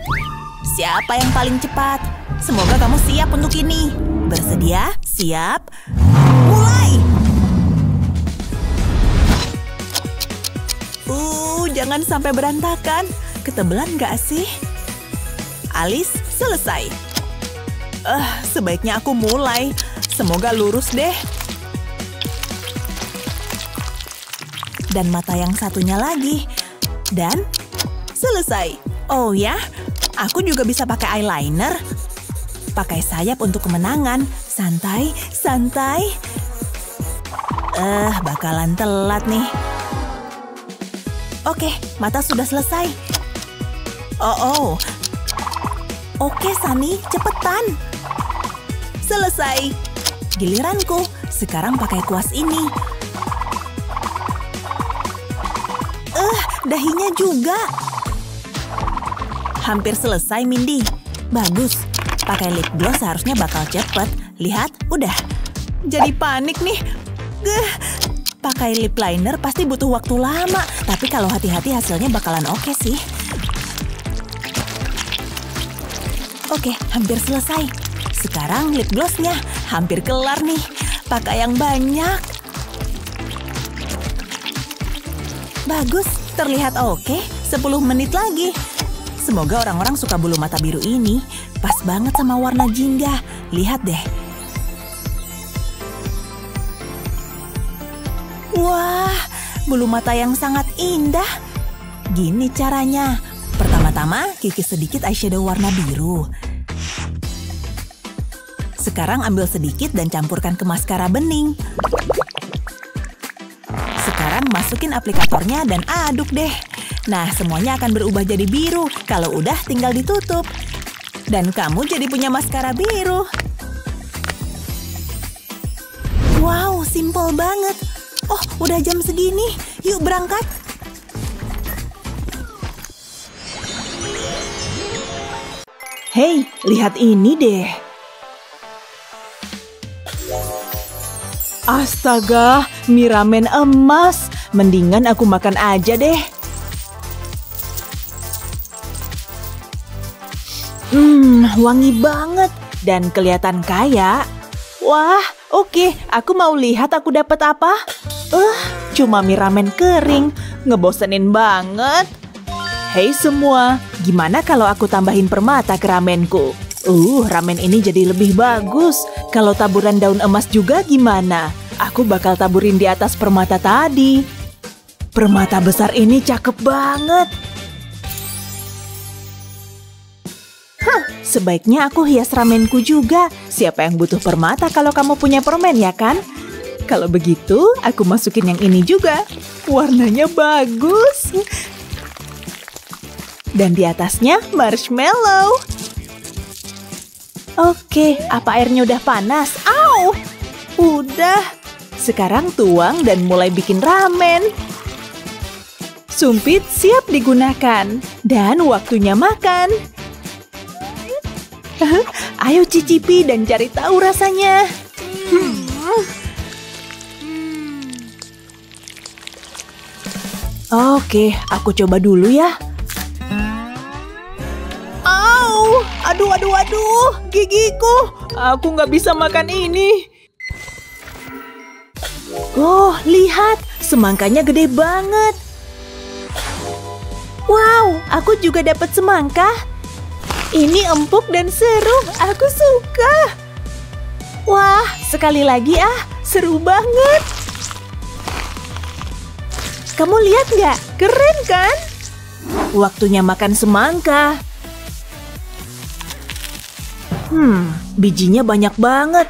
Siapa yang paling cepat? Semoga kamu siap untuk ini. Bersedia? Siap? Mulai! Uh, jangan sampai berantakan. Ketebelan gak sih? Alis, selesai. Uh, sebaiknya aku mulai. Semoga lurus deh. Dan mata yang satunya lagi. Dan selesai. Oh ya, aku juga bisa pakai eyeliner. Pakai sayap untuk kemenangan. Santai, santai. Eh, uh, bakalan telat nih. Oke, mata sudah selesai. Oh, oh. Oke, Sunny, cepetan. Selesai. Giliranku. Sekarang pakai kuas ini. Eh, uh, dahinya juga. Hampir selesai, Mindy. Bagus. Pakai lip gloss harusnya bakal cepet. Lihat, udah. Jadi panik nih. Gah. Pakai lip liner pasti butuh waktu lama. Tapi kalau hati-hati hasilnya bakalan oke sih. Oke, hampir selesai. Sekarang lip glossnya hampir kelar nih. Pakai yang banyak. Bagus, terlihat oke. sepuluh menit lagi. Semoga orang-orang suka bulu mata biru ini. Pas banget sama warna jingga. Lihat deh. Wah, bulu mata yang sangat indah. Gini caranya. Pertama-tama, kikis sedikit eyeshadow warna biru. Sekarang ambil sedikit dan campurkan ke maskara bening. Sekarang masukin aplikatornya dan aduk deh. Nah, semuanya akan berubah jadi biru. Kalau udah, tinggal ditutup. Dan kamu jadi punya maskara biru. Wow, simple banget. Oh, udah jam segini. Yuk berangkat. Hei, lihat ini deh. Astaga, miramen emas. Mendingan aku makan aja deh. Hmm, wangi banget. Dan kelihatan kaya. Wah, oke. Aku mau lihat aku dapat apa. Uh, cuma miramen kering. Ngebosenin banget. Hei semua, gimana kalau aku tambahin permata ke ramenku? Uh, ramen ini jadi lebih bagus. Kalau taburan daun emas juga gimana? Aku bakal taburin di atas permata tadi. Permata besar ini cakep banget. Hah, sebaiknya aku hias ramenku juga. Siapa yang butuh permata kalau kamu punya permen ya kan? Kalau begitu, aku masukin yang ini juga. Warnanya bagus. Dan di atasnya marshmallow. Oke, apa airnya udah panas? Au! Udah. Sekarang tuang dan mulai bikin ramen. Sumpit siap digunakan. Dan waktunya makan. Ayo cicipi dan cari tahu rasanya. Hmm. Oke, aku coba dulu ya. Au, aduh, aduh, aduh, gigiku. Aku nggak bisa makan ini. Oh, lihat, semangkanya gede banget. Wow, aku juga dapat semangka. Ini empuk dan seru, aku suka. Wah, sekali lagi ah, seru banget. Kamu lihat nggak? Keren kan? Waktunya makan semangka. Hmm, bijinya banyak banget.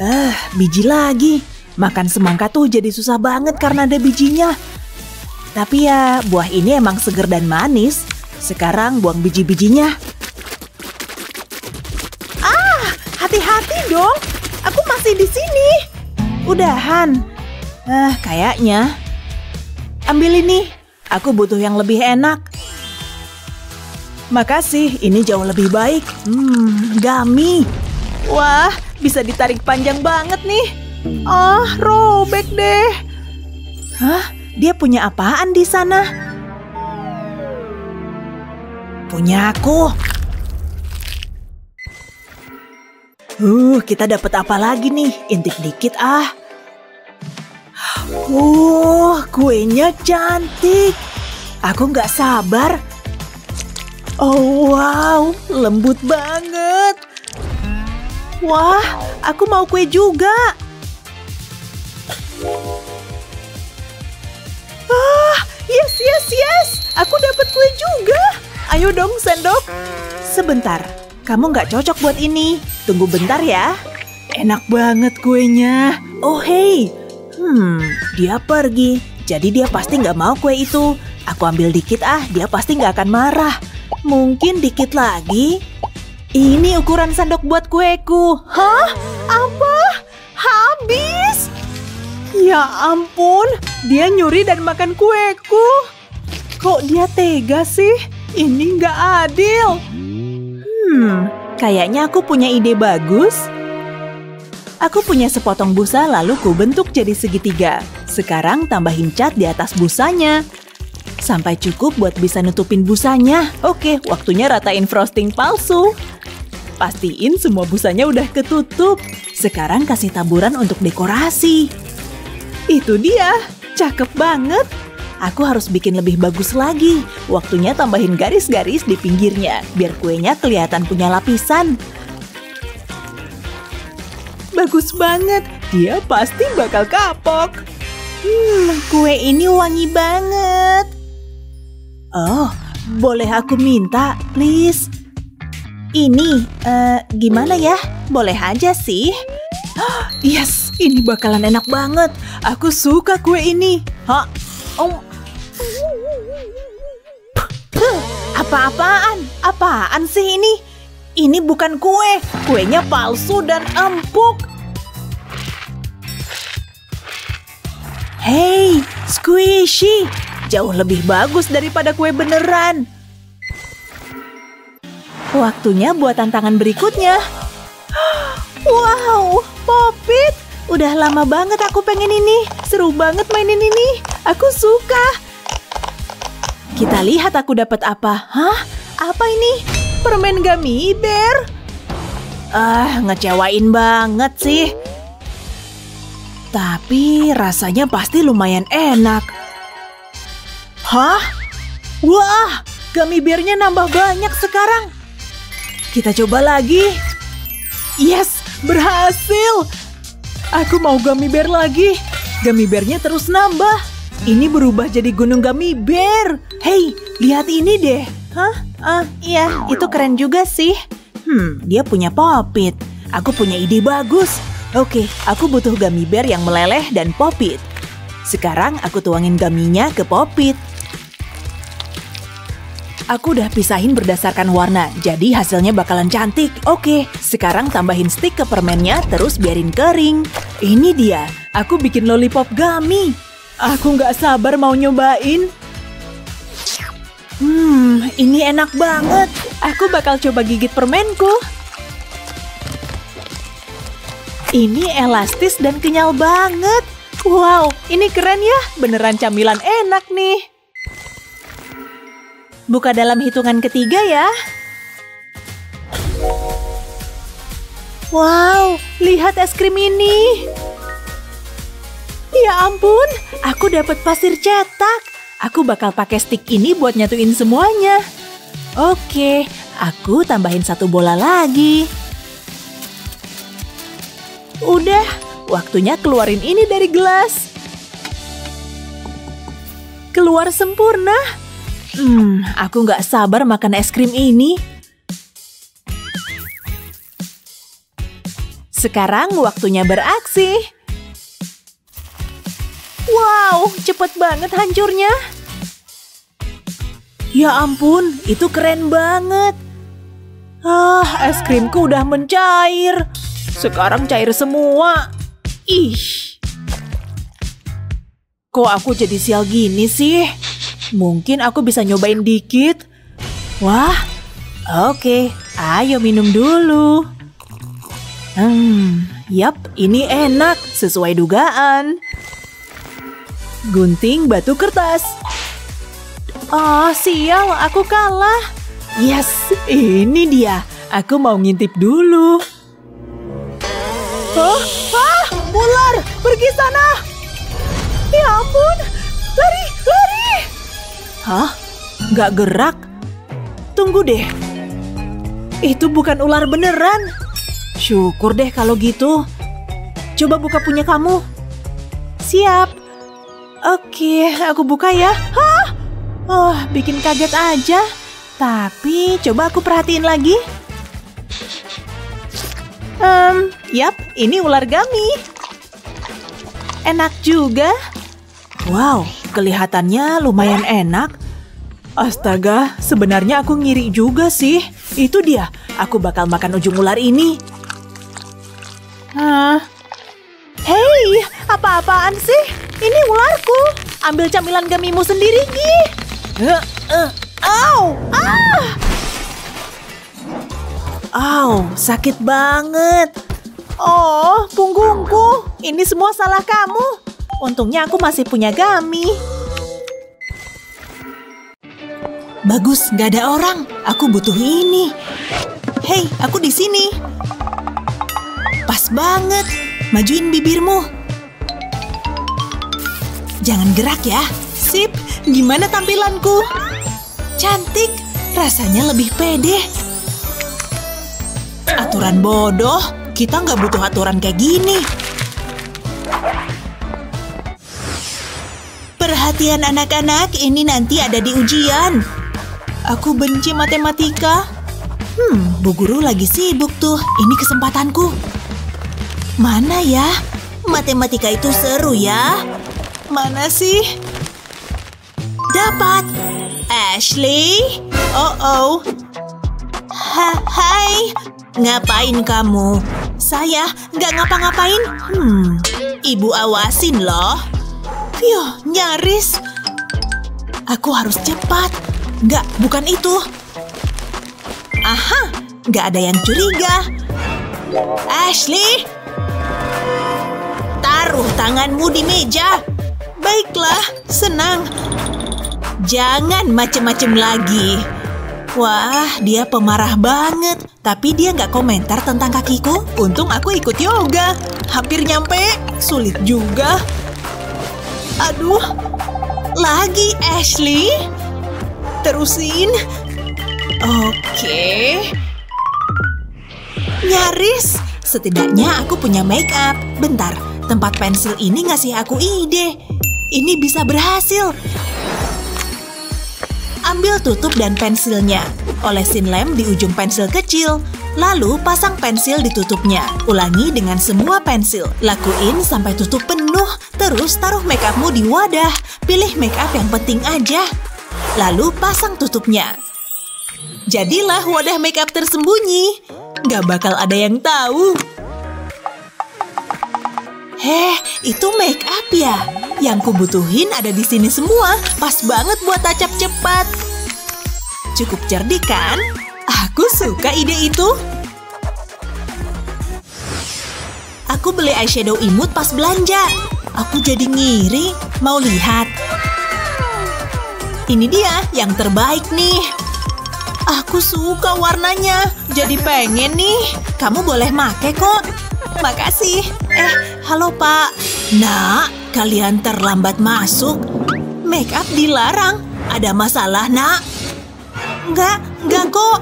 Ah, biji lagi. Makan semangka tuh jadi susah banget karena ada bijinya. Tapi ya, buah ini emang seger dan manis. Sekarang buang biji-bijinya. Ah, hati-hati dong. Aku masih di sini. Udahan. Eh, kayaknya. Ambil ini. Aku butuh yang lebih enak. Makasih, ini jauh lebih baik. Hmm, gummy. Wah, bisa ditarik panjang banget nih. Ah, robek deh. Hah? Dia punya apaan di sana? Punya aku. Uh, kita dapat apa lagi nih? Intip dikit ah. Uh, kuenya cantik. Aku nggak sabar. Oh wow, lembut banget. Wah, aku mau kue juga. Ah, yes, yes, yes. Aku dapat kue juga. Ayo dong, sendok. Sebentar, kamu nggak cocok buat ini. Tunggu bentar ya. Enak banget kuenya. Oh, hey. Hmm, dia pergi. Jadi dia pasti nggak mau kue itu. Aku ambil dikit ah, dia pasti nggak akan marah. Mungkin dikit lagi. Ini ukuran sendok buat kueku. Hah? Apa? Habis? Ya ampun, dia nyuri dan makan kueku. Kok dia tega sih? Ini nggak adil. Hmm, kayaknya aku punya ide bagus. Aku punya sepotong busa lalu ku bentuk jadi segitiga. Sekarang tambahin cat di atas busanya. Sampai cukup buat bisa nutupin busanya. Oke, waktunya ratain frosting palsu. Pastiin semua busanya udah ketutup. Sekarang kasih taburan untuk dekorasi. Itu dia, cakep banget. Aku harus bikin lebih bagus lagi. Waktunya tambahin garis-garis di pinggirnya, biar kuenya kelihatan punya lapisan. Bagus banget, dia pasti bakal kapok. Hmm, kue ini wangi banget. Oh, boleh aku minta, please? Ini, uh, gimana ya? Boleh aja sih. Yes, ini bakalan enak banget. Aku suka kue ini. Hah? Oh. Apa-apaan? Apaan sih ini? Ini bukan kue. Kuenya palsu dan empuk. Hey, squishy. Jauh lebih bagus daripada kue beneran. Waktunya buat tantangan berikutnya. Wow, Popit. Udah lama banget aku pengen ini. Seru banget mainin ini. Aku suka. Kita lihat aku dapat apa. Hah? Apa ini? Permen gummy bear? Ah, ngecewain banget sih. Tapi rasanya pasti lumayan enak. Hah? Wah, gummy bear-nya nambah banyak sekarang. Kita coba lagi. Yes, berhasil. Aku mau gummy bear lagi. Gummy bear-nya terus nambah. Ini berubah jadi gunung gummy bear. Hei, lihat ini deh. Hah? Ah, iya, itu keren juga sih. Hmm, dia punya Popit. Aku punya ide bagus. Oke, aku butuh gummy bear yang meleleh dan Popit. Sekarang aku tuangin gummy-nya ke Popit. Aku udah pisahin berdasarkan warna, jadi hasilnya bakalan cantik. Oke, sekarang tambahin stik ke permennya, terus biarin kering. Ini dia, aku bikin lollipop gummy. Aku nggak sabar mau nyobain. Hmm, ini enak banget. Aku bakal coba gigit permenku. Ini elastis dan kenyal banget. Wow, ini keren ya. Beneran camilan enak nih. Buka dalam hitungan ketiga ya. Wow, lihat es krim ini. Ya ampun, aku dapat pasir cetak. Aku bakal pakai stik ini buat nyatuin semuanya. Oke, aku tambahin satu bola lagi. Udah, waktunya keluarin ini dari gelas. Keluar sempurna. Hmm, aku nggak sabar makan es krim ini. Sekarang waktunya beraksi. Wow, cepet banget hancurnya. Ya ampun, itu keren banget. Ah, es krimku udah mencair. Sekarang cair semua. Ih. Kok aku jadi sial gini sih? Mungkin aku bisa nyobain dikit. Wah. Oke, ayo minum dulu. Hmm, yap, ini enak sesuai dugaan. Gunting batu kertas. Oh, sial, aku kalah. Yes, ini dia. Aku mau ngintip dulu. Oh, ah, ular, pergi sana! Ya ampun, lari, lari! Hah? Gak gerak? Tunggu deh, itu bukan ular beneran. Syukur deh kalau gitu. Coba buka punya kamu. Siap. Oke, aku buka ya. Hah? Oh, bikin kaget aja. Tapi coba aku perhatiin lagi. Um, yap, ini ular gummy. Enak juga. Wow, kelihatannya lumayan enak. Astaga, sebenarnya aku ngiri juga sih. Itu dia, aku bakal makan ujung ular ini. Hah? Hei, apa-apaan sih? Ini ularku. Ambil camilan gummy-mu sendiri, Gi. Uh, uh, ow, ah! Aw, oh, sakit banget. Oh, punggungku. Ini semua salah kamu. Untungnya aku masih punya gummy. Bagus, gak ada orang. Aku butuh ini. Hei, aku di sini. Pas banget. Majuin bibirmu. Jangan gerak ya. Sip, gimana tampilanku? Cantik, rasanya lebih pede. Aturan bodoh, kita nggak butuh aturan kayak gini. Perhatian anak-anak, ini nanti ada di ujian. Aku benci matematika. Hmm, Bu Guru lagi sibuk tuh. Ini kesempatanku. Mana ya? Matematika itu seru ya. Mana sih? Dapat. Ashley? Oh-oh. Ha-hai. Ngapain kamu? Saya nggak ngapa-ngapain. Hmm, ibu awasin loh. Yuh, nyaris. Aku harus cepat. Nggak, bukan itu. Aha, nggak ada yang curiga. Ashley, taruh tanganmu di meja. Baiklah, senang. Jangan macem-macem lagi. Wah, dia pemarah banget. Tapi dia nggak komentar tentang kakiku. Untung aku ikut yoga. Hampir nyampe. Sulit juga. Aduh. Lagi, Ashley. Terusin. Oke. Nyaris. Setidaknya aku punya make up. Bentar, tempat pensil ini ngasih aku ide. Ini bisa berhasil. Ambil tutup dan pensilnya. Olesin lem di ujung pensil kecil. Lalu pasang pensil di tutupnya. Ulangi dengan semua pensil. Lakuin sampai tutup penuh. Terus taruh makeupmu di wadah. Pilih makeup yang penting aja. Lalu pasang tutupnya. Jadilah wadah makeup tersembunyi. Gak bakal ada yang tahu. Heh, itu makeup ya? Yang kubutuhin ada di sini semua. Pas banget buat tacap cepat. Cukup cerdik kan? Aku suka ide itu. Aku beli eyeshadow imut pas belanja. Aku jadi ngiri. Mau lihat? Ini dia yang terbaik nih. Aku suka warnanya. Jadi pengen nih. Kamu boleh make kok. Makasih. Eh, halo Pak. Nak, kalian terlambat masuk. Make up dilarang. Ada masalah, Nak? Enggak, enggak kok.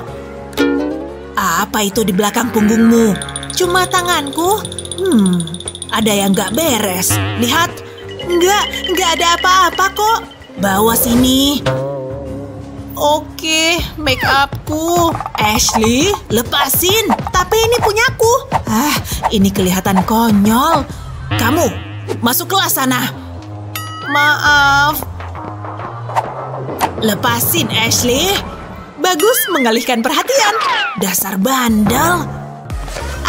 Apa itu di belakang punggungmu? Cuma tanganku. Hmm, ada yang gak beres. Lihat. Enggak, enggak ada apa-apa kok. Bawa sini. Oke, make upku. Ashley, lepasin. Tapi ini punyaku. Ah, ini kelihatan konyol. Kamu, masuk kelas sana. Maaf. Lepasin, Ashley. Bagus, mengalihkan perhatian. Dasar bandel.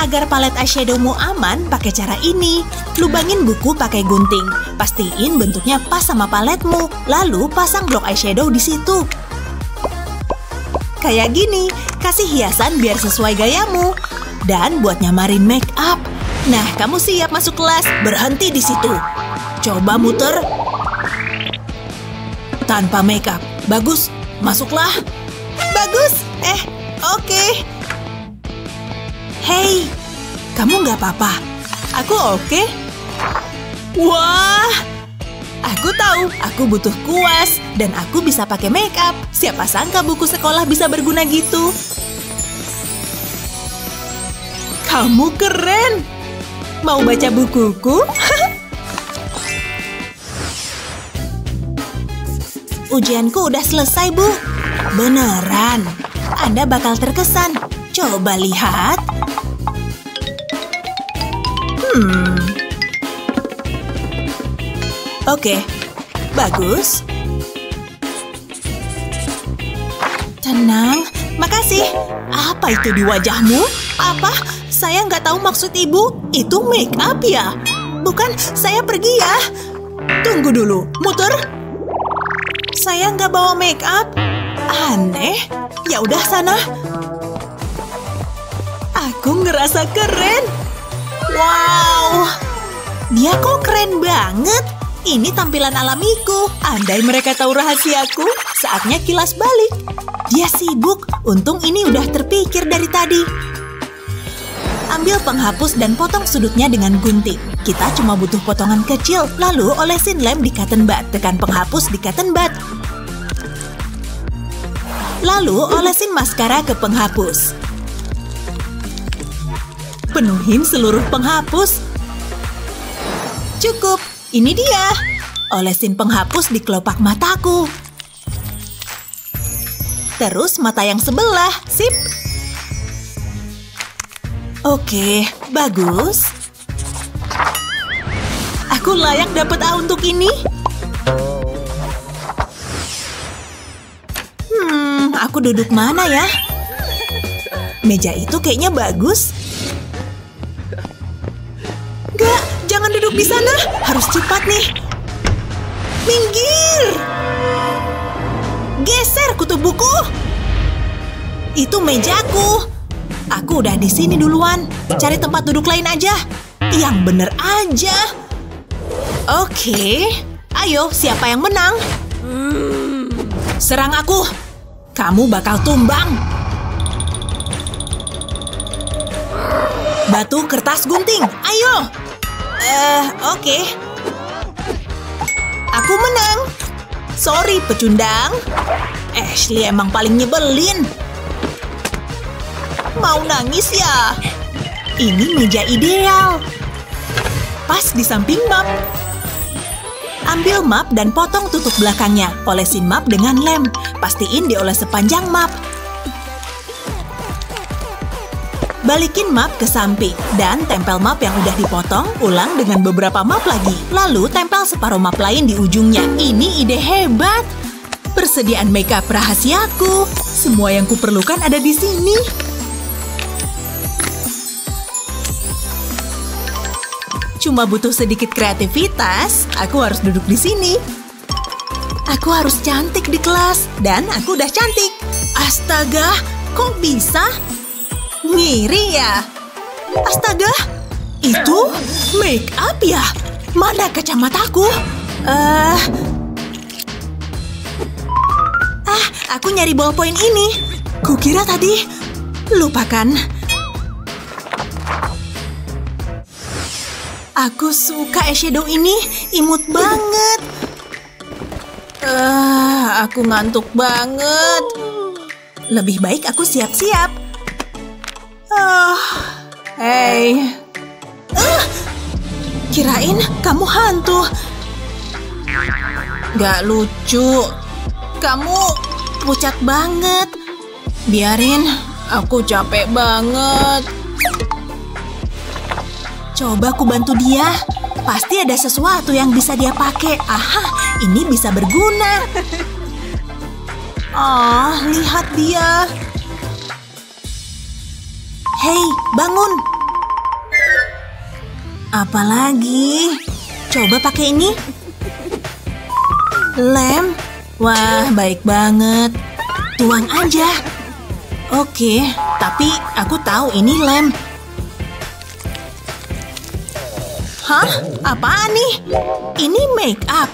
Agar palet eyeshadowmu aman, pakai cara ini. Lubangin buku pakai gunting. Pastiin bentuknya pas sama paletmu. Lalu pasang blok eyeshadow di situ. Kayak gini. Kasih hiasan biar sesuai gayamu. Dan buat nyamarin make up. Nah, kamu siap masuk kelas. Berhenti di situ. Coba muter. Tanpa make up. Bagus. Masuklah. Bagus. Eh, oke. Okay. Hei, kamu nggak apa-apa? Aku oke. Wah, aku tahu. Aku butuh kuas dan aku bisa pakai makeup. Siapa sangka buku sekolah bisa berguna gitu? Kamu keren. Mau baca bukuku? Ujianku udah selesai, Bu. Beneran. Anda bakal terkesan. Coba lihat. Hmm. Oke, bagus. Tenang, makasih. Apa itu di wajahmu? Apa? Saya nggak tahu maksud ibu. Itu make up ya? Bukan, saya pergi ya. Tunggu dulu, muter. Saya nggak bawa make up. Aneh. Ya udah sana. Aku ngerasa keren. Wow, dia kok keren banget. Ini tampilan alamiku. Andai mereka tahu rahasiaku, saatnya kilas balik. Dia sibuk, untung ini udah terpikir dari tadi. Ambil penghapus dan potong sudutnya dengan gunting. Kita cuma butuh potongan kecil, lalu olesin lem di cotton bud. Tekan penghapus di cotton bud. Lalu olesin maskara ke penghapus. Penuhin seluruh penghapus. Cukup, ini dia. Olesin penghapus di kelopak mataku. Terus mata yang sebelah, sip. Oke, bagus. Aku layak dapat A untuk ini. Hmm, aku duduk mana ya? Meja itu kayaknya bagus. Gak, jangan duduk di sana. Harus cepat nih. Minggir. Geser kutub buku. Itu mejaku. Aku udah di sini duluan. Cari tempat duduk lain aja. Yang bener aja. Oke. Ayo, siapa yang menang? Serang aku. Kamu bakal tumbang. Batu, kertas, gunting. Ayo. Eh, oke. Okay. Aku menang. Sorry, pecundang. Ashley emang paling nyebelin. Mau nangis ya? Ini meja ideal. Pas di samping map. Ambil map dan potong tutup belakangnya. Olesin map dengan lem. Pastiin dioles sepanjang map. Balikin map ke samping, dan tempel map yang udah dipotong ulang dengan beberapa map lagi. Lalu tempel separuh map lain di ujungnya. Ini ide hebat! Per persediaan makeup rahasiaku. Semua yang kuperlukan ada di sini. Cuma butuh sedikit kreativitas. Aku harus duduk di sini. Aku harus cantik di kelas. Dan aku udah cantik. Astaga, kok bisa? Ngiri ya? Astaga, itu make up ya? Mana kacamataku? Uh... Ah, aku nyari ballpoint ini. Kukira tadi. Lupakan. Aku suka eyeshadow ini. Imut banget. Uh, aku ngantuk banget. Lebih baik aku siap-siap. Oh, hey. Uh, kirain kamu hantu. Gak lucu. Kamu pucat banget. Biarin, aku capek banget. Coba aku bantu dia. Pasti ada sesuatu yang bisa dia pakai. Aha, ini bisa berguna. Oh, lihat dia. Hei, bangun. Apalagi? Coba pakai ini. Lem. Wah, baik banget. Tuang aja. Oke, tapi aku tahu ini lem. Hah? Apaan nih? Ini make up.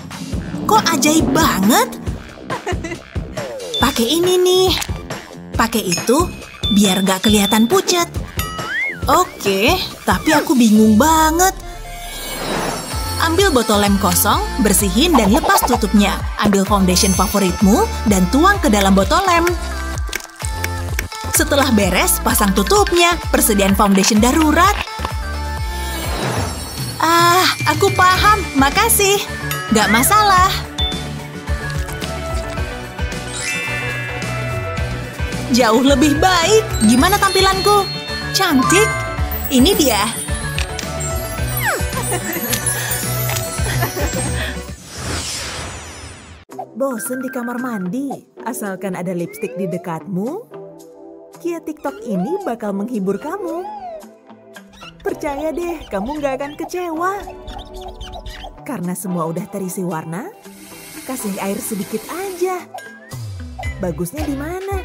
Kok ajaib banget? Pakai ini nih. Pakai itu biar gak kelihatan pucat. Oke, tapi aku bingung banget. Ambil botol lem kosong, bersihin dan lepas tutupnya. Ambil foundation favoritmu dan tuang ke dalam botol lem. Setelah beres, pasang tutupnya. Persediaan foundation darurat. Ah, aku paham. Makasih. Gak masalah. Jauh lebih baik. Gimana tampilanku? Cantik. Ini dia. Bosen di kamar mandi, asalkan ada lipstik di dekatmu, Kia TikTok ini bakal menghibur kamu. Percaya deh, kamu gak akan kecewa. Karena semua udah terisi warna, kasih air sedikit aja. Bagusnya di mana?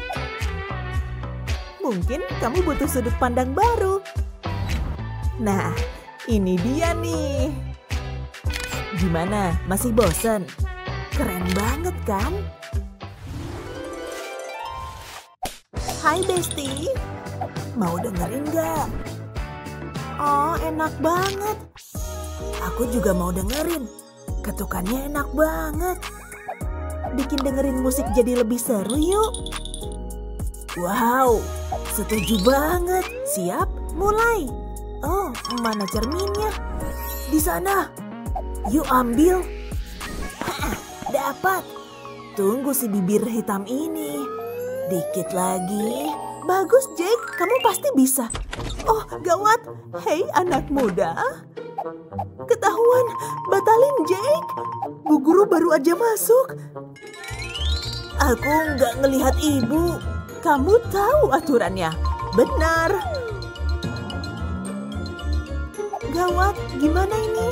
Mungkin kamu butuh sudut pandang baru. Nah, ini dia nih. Gimana, masih bosen? Keren banget kan? Hai Besti, mau dengerin gak? Oh, enak banget. Aku juga mau dengerin. Ketukannya enak banget. Bikin dengerin musik jadi lebih seru yuk. Wow, setuju banget. Siap, mulai. Oh, mana cerminnya? Di sana. Yuk ambil. Dapat. Tunggu si bibir hitam ini. Dikit lagi. Bagus, Jake. Kamu pasti bisa. Oh, gawat. Hei, anak muda. Ketahuan. Batalin, Jake. Bu guru baru aja masuk. Aku nggak ngelihat ibu. Kamu tahu aturannya. Benar. Gawat. Gimana ini?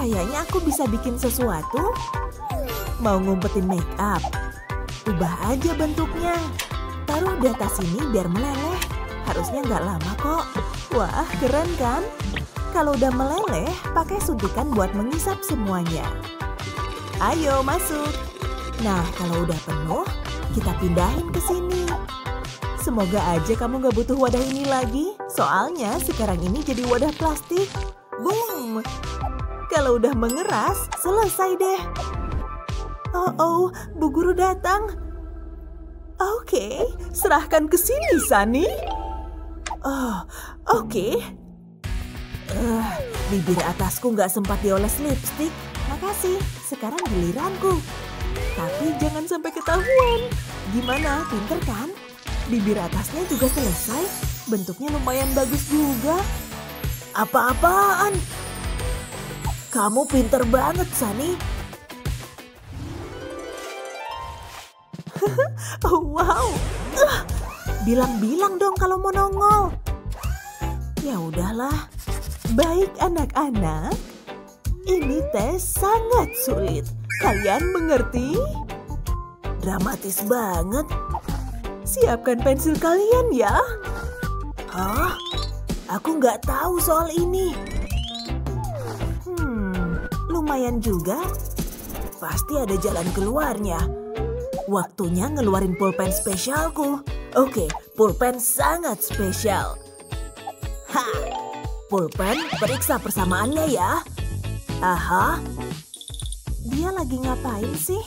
Kayaknya aku bisa bikin sesuatu. Mau ngumpetin make up? Ubah aja bentuknya. Taruh di atas ini biar meleleh. Harusnya nggak lama kok. Wah, keren kan? Kalau udah meleleh, pakai suntikan buat mengisap semuanya. Ayo, masuk. Nah, kalau udah penuh, kita pindahin ke sini. Semoga aja kamu nggak butuh wadah ini lagi. Soalnya sekarang ini jadi wadah plastik. Boom! Kalau udah mengeras, selesai deh. Oh, oh, Bu Guru datang. Oke, okay, serahkan ke sini, Sunny. Oh, oke. Okay. Uh, bibir atasku nggak sempat dioles lipstik. Makasih, sekarang giliranku. Tapi jangan sampai ketahuan. Gimana, pinter kan? Bibir atasnya juga selesai. Bentuknya lumayan bagus juga. Apa-apaan? Kamu pinter banget, Sunny. Wow. Bilang-bilang dong kalau mau nongol. Ya udahlah. Baik anak-anak, ini tes sangat sulit. Kalian mengerti? Dramatis banget. Siapkan pensil kalian ya. Hah? Aku nggak tahu soal ini. Hmm, lumayan juga. Pasti ada jalan keluarnya. Waktunya ngeluarin pulpen spesialku. Oke, pulpen sangat spesial. Ha! Pulpen, periksa persamaannya ya. Aha. Dia lagi ngapain sih?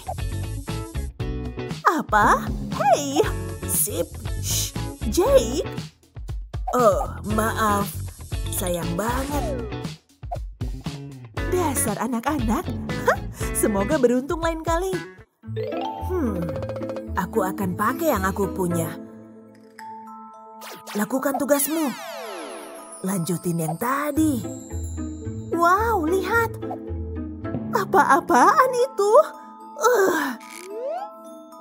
Apa? Hei! Sip! Shh! Jake! Oh, maaf. Sayang banget. Dasar anak-anak. Semoga beruntung lain kali. Hmm, aku akan pakai yang aku punya. Lakukan tugasmu. Lanjutin yang tadi. Wow, lihat. Apa-apaan itu? Uh,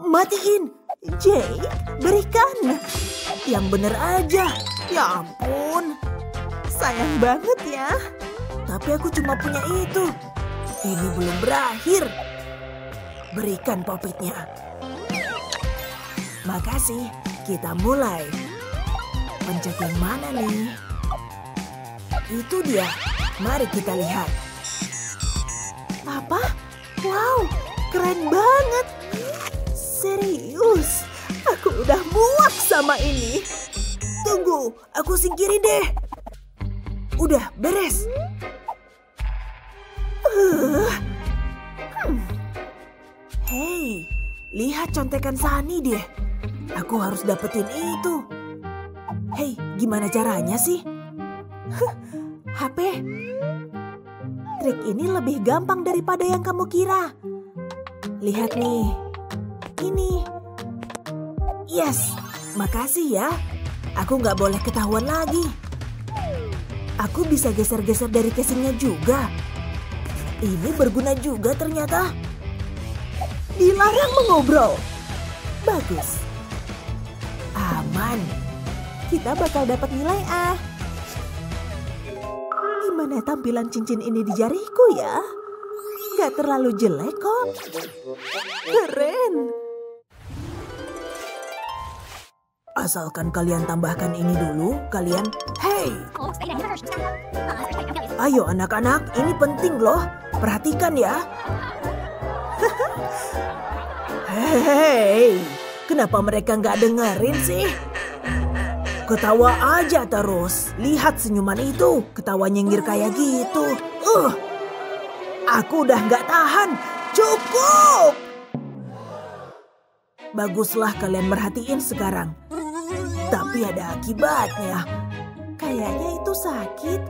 matiin. Jake, berikan. Yang bener aja. Ya ampun. Sayang banget ya. Tapi aku cuma punya itu. Ini belum berakhir. Berikan popitnya. Makasih. Kita mulai. Pencet yang mana nih? Itu dia. Mari kita lihat. Apa? Wow, keren banget. Serius, aku udah muak sama ini. Tunggu, aku singkirin deh. Udah, beres. Uh. Hmm. Hei, lihat contekan Sunny deh. Aku harus dapetin itu. Hei, gimana caranya sih? H P. Trik ini lebih gampang daripada yang kamu kira. Lihat nih. Ini. Yes, makasih ya. Aku nggak boleh ketahuan lagi. Aku bisa geser-geser dari casingnya juga. Ini berguna juga ternyata. Dilarang mengobrol. Bagus. Aman. Kita bakal dapat nilai A. Gimana tampilan cincin ini di jariku ya? Nggak terlalu jelek kok. Keren. Asalkan kalian tambahkan ini dulu, kalian... Hei! Ayo anak-anak, ini penting loh. Perhatikan ya. Hei! Kenapa mereka nggak dengerin sih? Ketawa aja terus. Lihat senyuman itu. Ketawa nyengir kayak gitu. Uh! Aku udah nggak tahan. Cukup! Baguslah kalian merhatiin sekarang. Tapi ada akibatnya. Kayaknya itu sakit.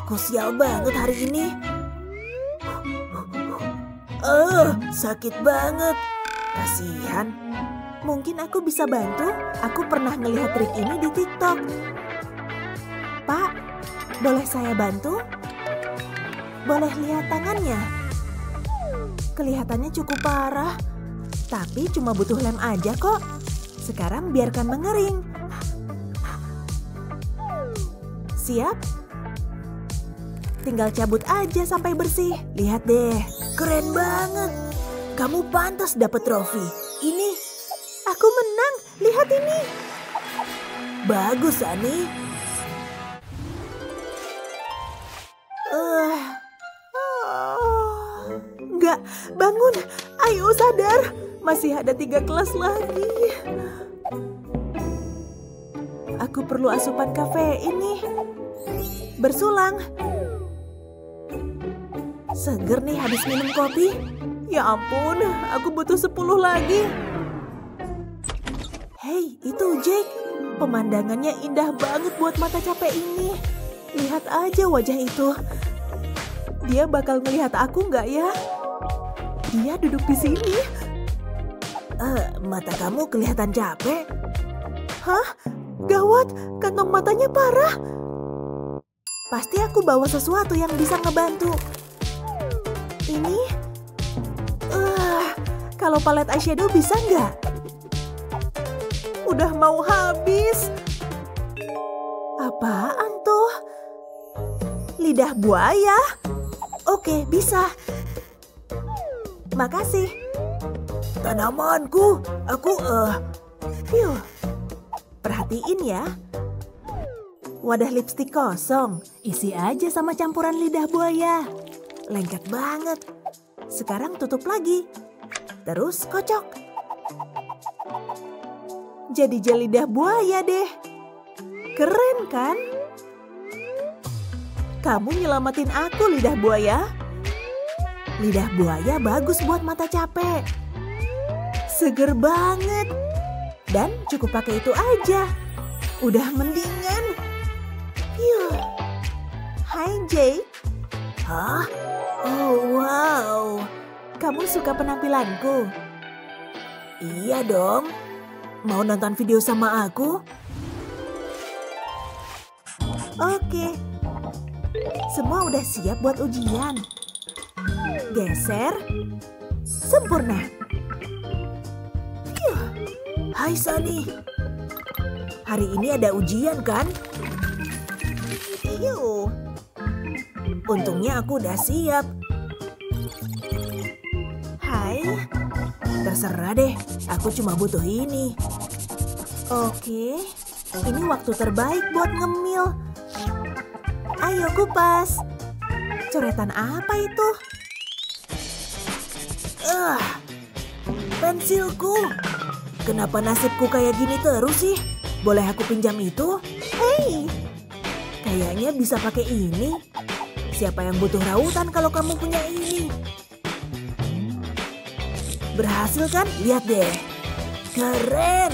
Aku sial banget hari ini. Eh, uh, sakit banget. Kasihan. Mungkin aku bisa bantu. Aku pernah ngelihat trik ini di TikTok. Pak, boleh saya bantu? Boleh lihat tangannya? Kelihatannya cukup parah. Tapi cuma butuh lem aja kok. Sekarang biarkan mengering. Siap? Tinggal cabut aja sampai bersih. Lihat deh, keren banget. Kamu pantas dapat trofi. Ini, aku menang. Lihat ini. Bagus, Sunny. Uh. Oh. Nggak, bangun. Ayo sadar. Masih ada tiga kelas lagi. Aku perlu asupan kafein nih. Bersulang. Seger nih habis minum kopi. Ya ampun, aku butuh sepuluh lagi. Hei, itu Jake. Pemandangannya indah banget buat mata capek ini. Lihat aja wajah itu. Dia bakal ngelihat aku nggak ya? Dia duduk di sini. Uh, mata kamu kelihatan capek. Hah? Gawat, kantong matanya parah. Pasti aku bawa sesuatu yang bisa ngebantu. Ini? Uh, kalau palet eyeshadow bisa nggak? Udah mau habis. Apaan tuh? Lidah buaya? Oke, bisa. Makasih. Tanamanku, aku eh. Uh... Perhatiin ya. Wadah lipstik kosong, isi aja sama campuran lidah buaya. Lengket banget. Sekarang tutup lagi. Terus kocok. Jadi jel lidah buaya deh. Keren kan? Kamu nyelamatin aku, lidah buaya. Lidah buaya bagus buat mata capek. Seger banget. Dan cukup pakai itu aja. Udah mendingan. Yuh. Hai Jake. Hah? Oh wow. Kamu suka penampilanku? Iya dong. Mau nonton video sama aku? Oke. Semua udah siap buat ujian. Geser. Sempurna. Yuh. Hai Sunny. Hari ini ada ujian kan? Yuh. Untungnya aku udah siap. Hai. Terserah deh, aku cuma butuh ini. Oke, ini waktu terbaik buat ngemil. Ayo kupas. Coretan apa itu? Ah, uh, pensilku. Kenapa nasibku kayak gini terus sih? Boleh aku pinjam itu? Hei. Kayaknya bisa pakai ini. Siapa yang butuh rautan kalau kamu punya ini? Berhasil kan? Lihat deh. Keren.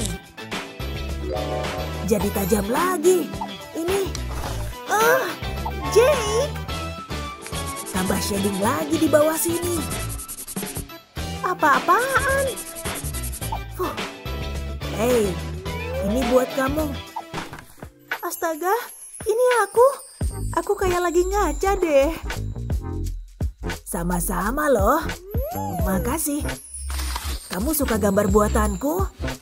Jadi tajam lagi. Ini. Ah, Jake. Tambah shading lagi di bawah sini. Apa-apaan? Huh. Hei, ini buat kamu. Astaga. Ini aku, aku kayak lagi ngaca deh. Sama-sama loh. Makasih. Kamu suka gambar buatanku?